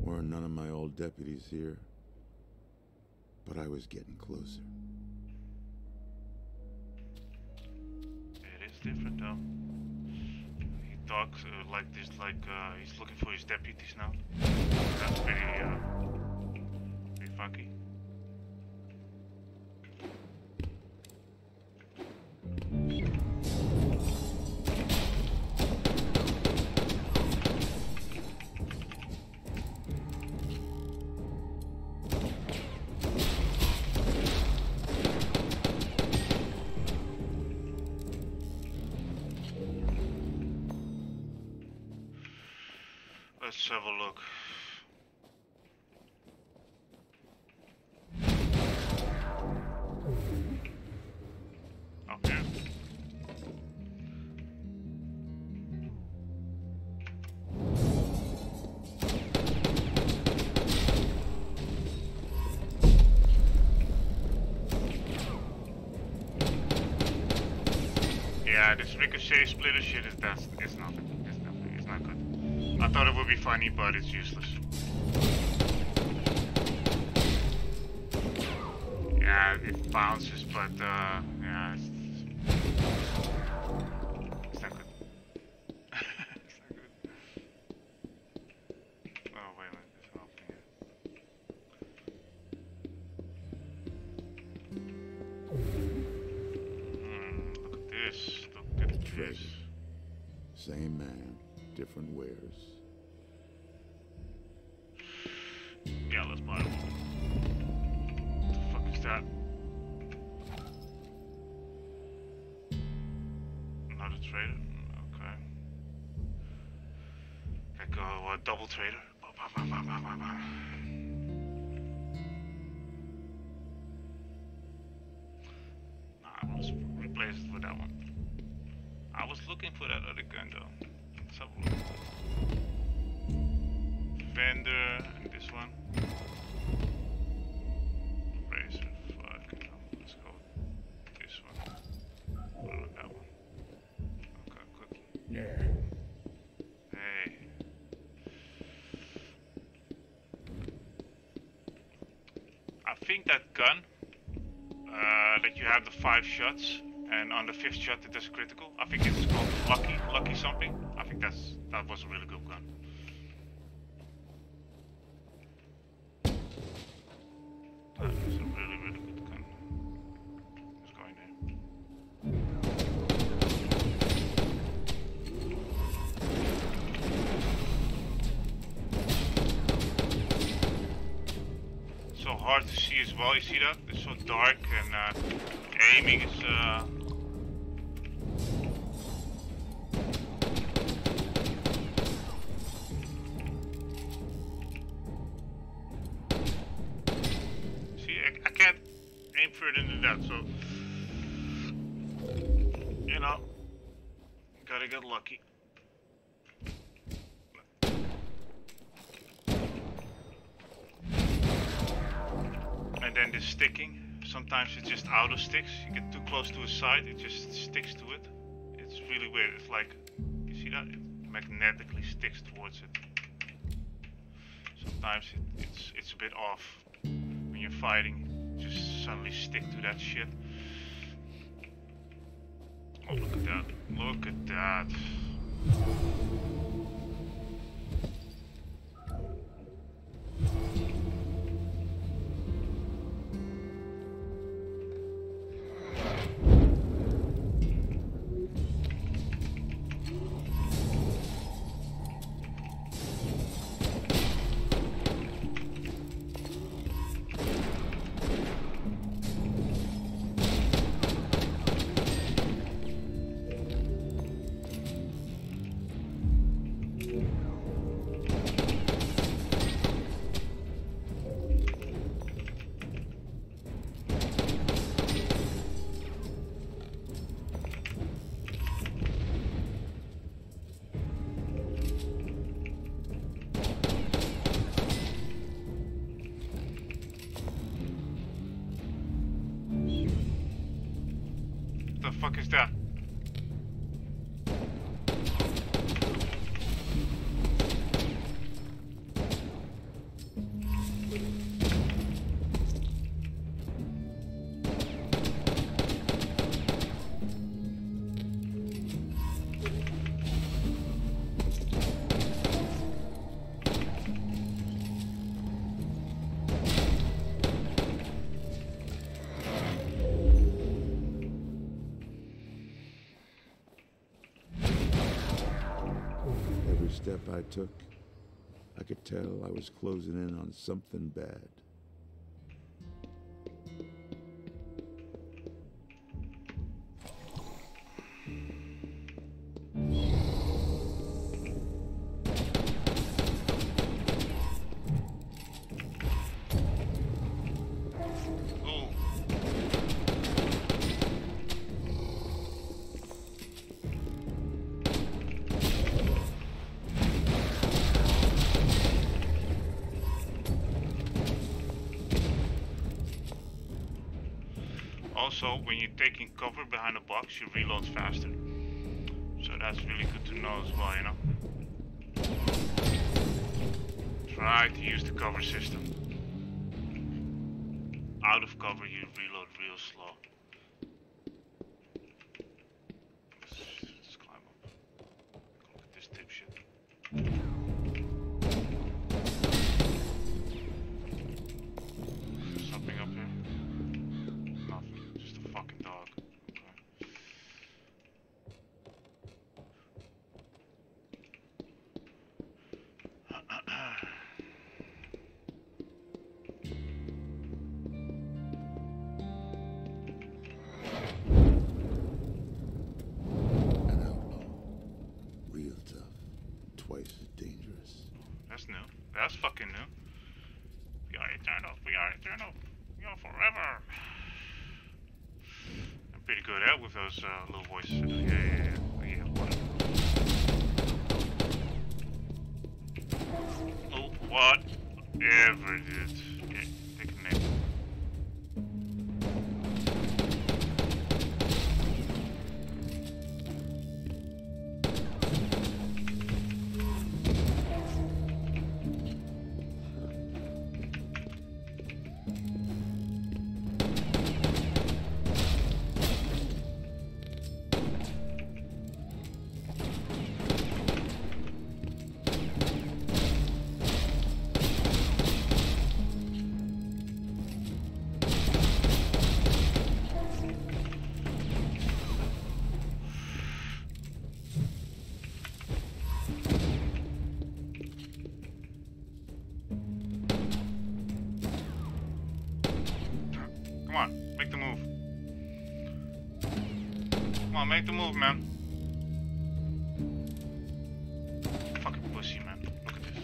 Weren't none of my old deputies here, but I was getting closer. It is different though. He talks like this, like he's looking for his deputies now. That's pretty funky. Let's have a look. Okay. Yeah, this ricochet splitter shit is dust. It's nothing. I thought it would be funny, but it's useless. Yeah, it bounces, but yeah, it's not good. It's not good. Oh, wait a minute, there's nothing here. Hmm, look at this, look at this. Same man, different wares. Yeah, let's buy one. What the fuck is that? Another trader? Okay. I go a double trader. Nah, I want to replace it with that one. I was looking for that other gun though. Let's have a look. Vendor and this one. Razor, fuck. Let's go with this one. What about that one? Okay, cookie. Yeah. Hey. I think that gun, that you have the 5 shots, and on the 5th shot it does critical. I think it's called Lucky something. I think that was a really good gun. Hard to see as well, you see that? It's so dark and aiming is see, I can't aim further than that, so you know, gotta get lucky. And then this sticking, sometimes it's just auto sticks, you get too close to a side, it just sticks to it. It's really weird, it's like, you see that? It magnetically sticks towards it. Sometimes it's a bit off. When you're fighting, you just suddenly stick to that shit. Oh, look at that, look at that. fuck is that? Step I took, I could tell I was closing in on something bad. Also, when you're taking cover behind a box, you reload faster. So that's really good to know as well, you know. Try to use the cover system. Out of cover, you reload real slow. Let's climb up. Look at this dipshit. That's fucking new. We are eternal. We are eternal. We are forever. I'm pretty good at with those little voices. Yeah. Whatever. Oh, whatever, dude. Make the move, man. Fucking pussy, man. Look at this.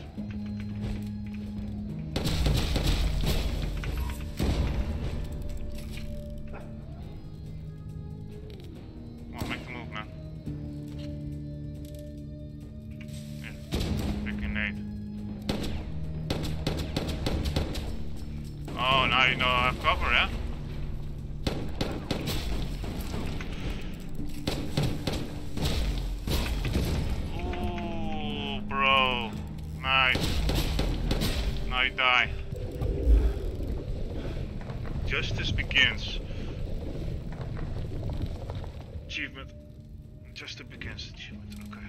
Come on, make the move, man. Yeah. Big grenade. Oh, now you know I have cover, yeah? Die. Justice begins. Achievement. Justice begins. Achievement. Okay.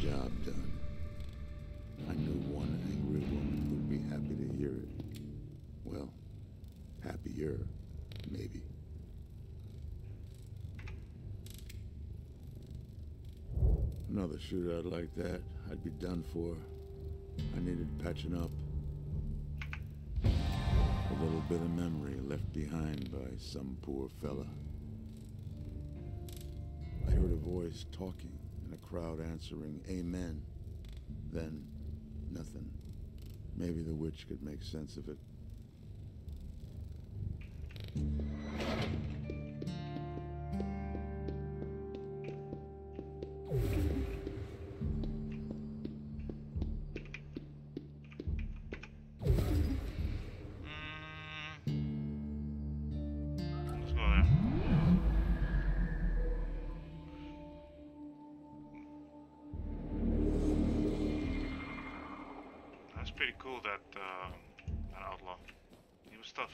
Job done. I knew one angry woman would be happy to hear it. Well, happier, maybe. Another shootout like that, I'd be done for. I needed patching up. A little bit of memory left behind by some poor fella. I heard a voice talking and a crowd answering, "Amen." Then, nothing. Maybe the witch could make sense of it. pretty cool, that that outlaw. He was tough.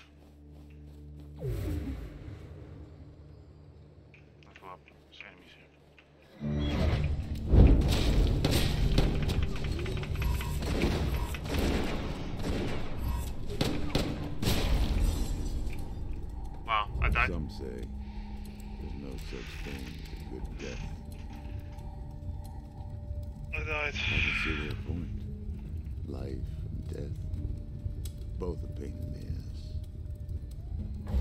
Let's go up. There's enemies here. Wow, I died. Some say there's no such thing as a good death. I died. I consider their point. Life and death, both a pain in the ass.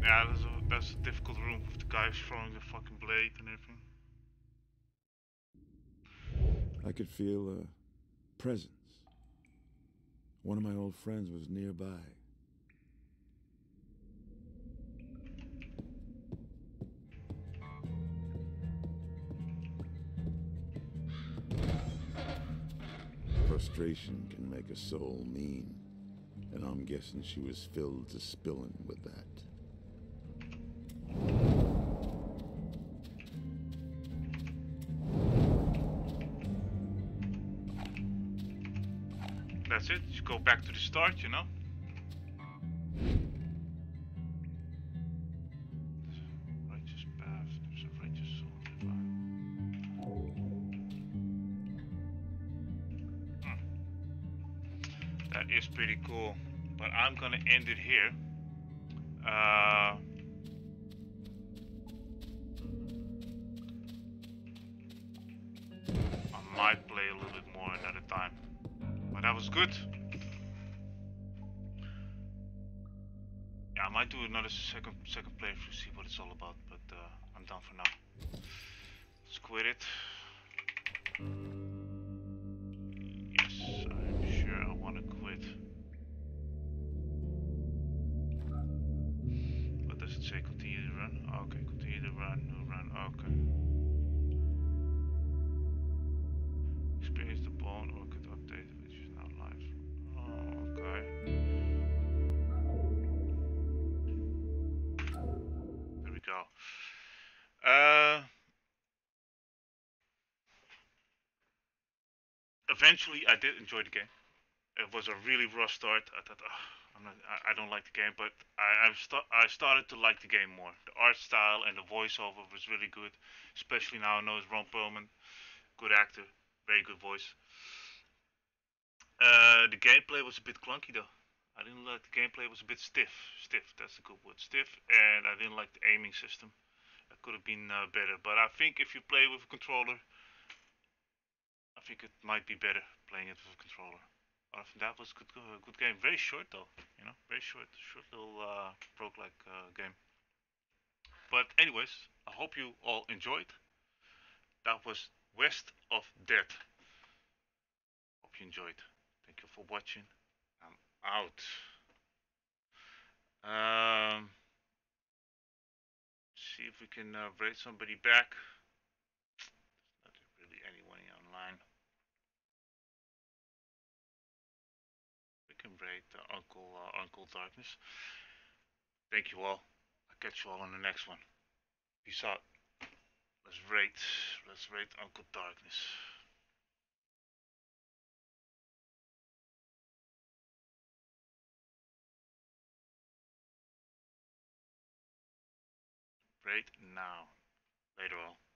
Yeah, that's a difficult room with the guy throwing the fucking blade and everything. I could feel a presence. One of my old friends was nearby. Frustration can make a soul mean, and I'm guessing she was filled to spilling with that. That's it, just go back to the start, you know? Righteous path, there's a righteous soul nearby. Hmm. That is pretty cool. But I'm gonna end it here. I might play a little bit more another time. But that was good. Yeah, I might do another second playthrough, see what it's all about, but I'm done for now. Let's quit it. Yes, I'm sure I want to quit. What does it say? Continue the run? Okay, continue the run, new run, okay. Experience the bone, okay. Eventually I did enjoy the game. It was a really rough start. I thought, oh, I don't like the game, but I started to like the game more. The art style and the voiceover was really good, especially now I know it's Ron Perlman, good actor, very good voice. The gameplay was a bit clunky though. I didn't like the gameplay. It was a bit stiff, that's a good word, stiff, and I didn't like the aiming system. That could have been better, but I think if you play with a controller, I think it might be better playing it with a controller. I think that was a good game, very short though, you know, very short little roguelike game. But anyways, I hope you all enjoyed. That was West of Dead. Hope you enjoyed. Thank you for watching. I'm out. See if we can raid somebody back. There's not really anyone online. We can raid Uncle Darkness. Thank you all. I'll catch you all on the next one. Peace out. Let's raid Uncle Darkness. Right now. Later all.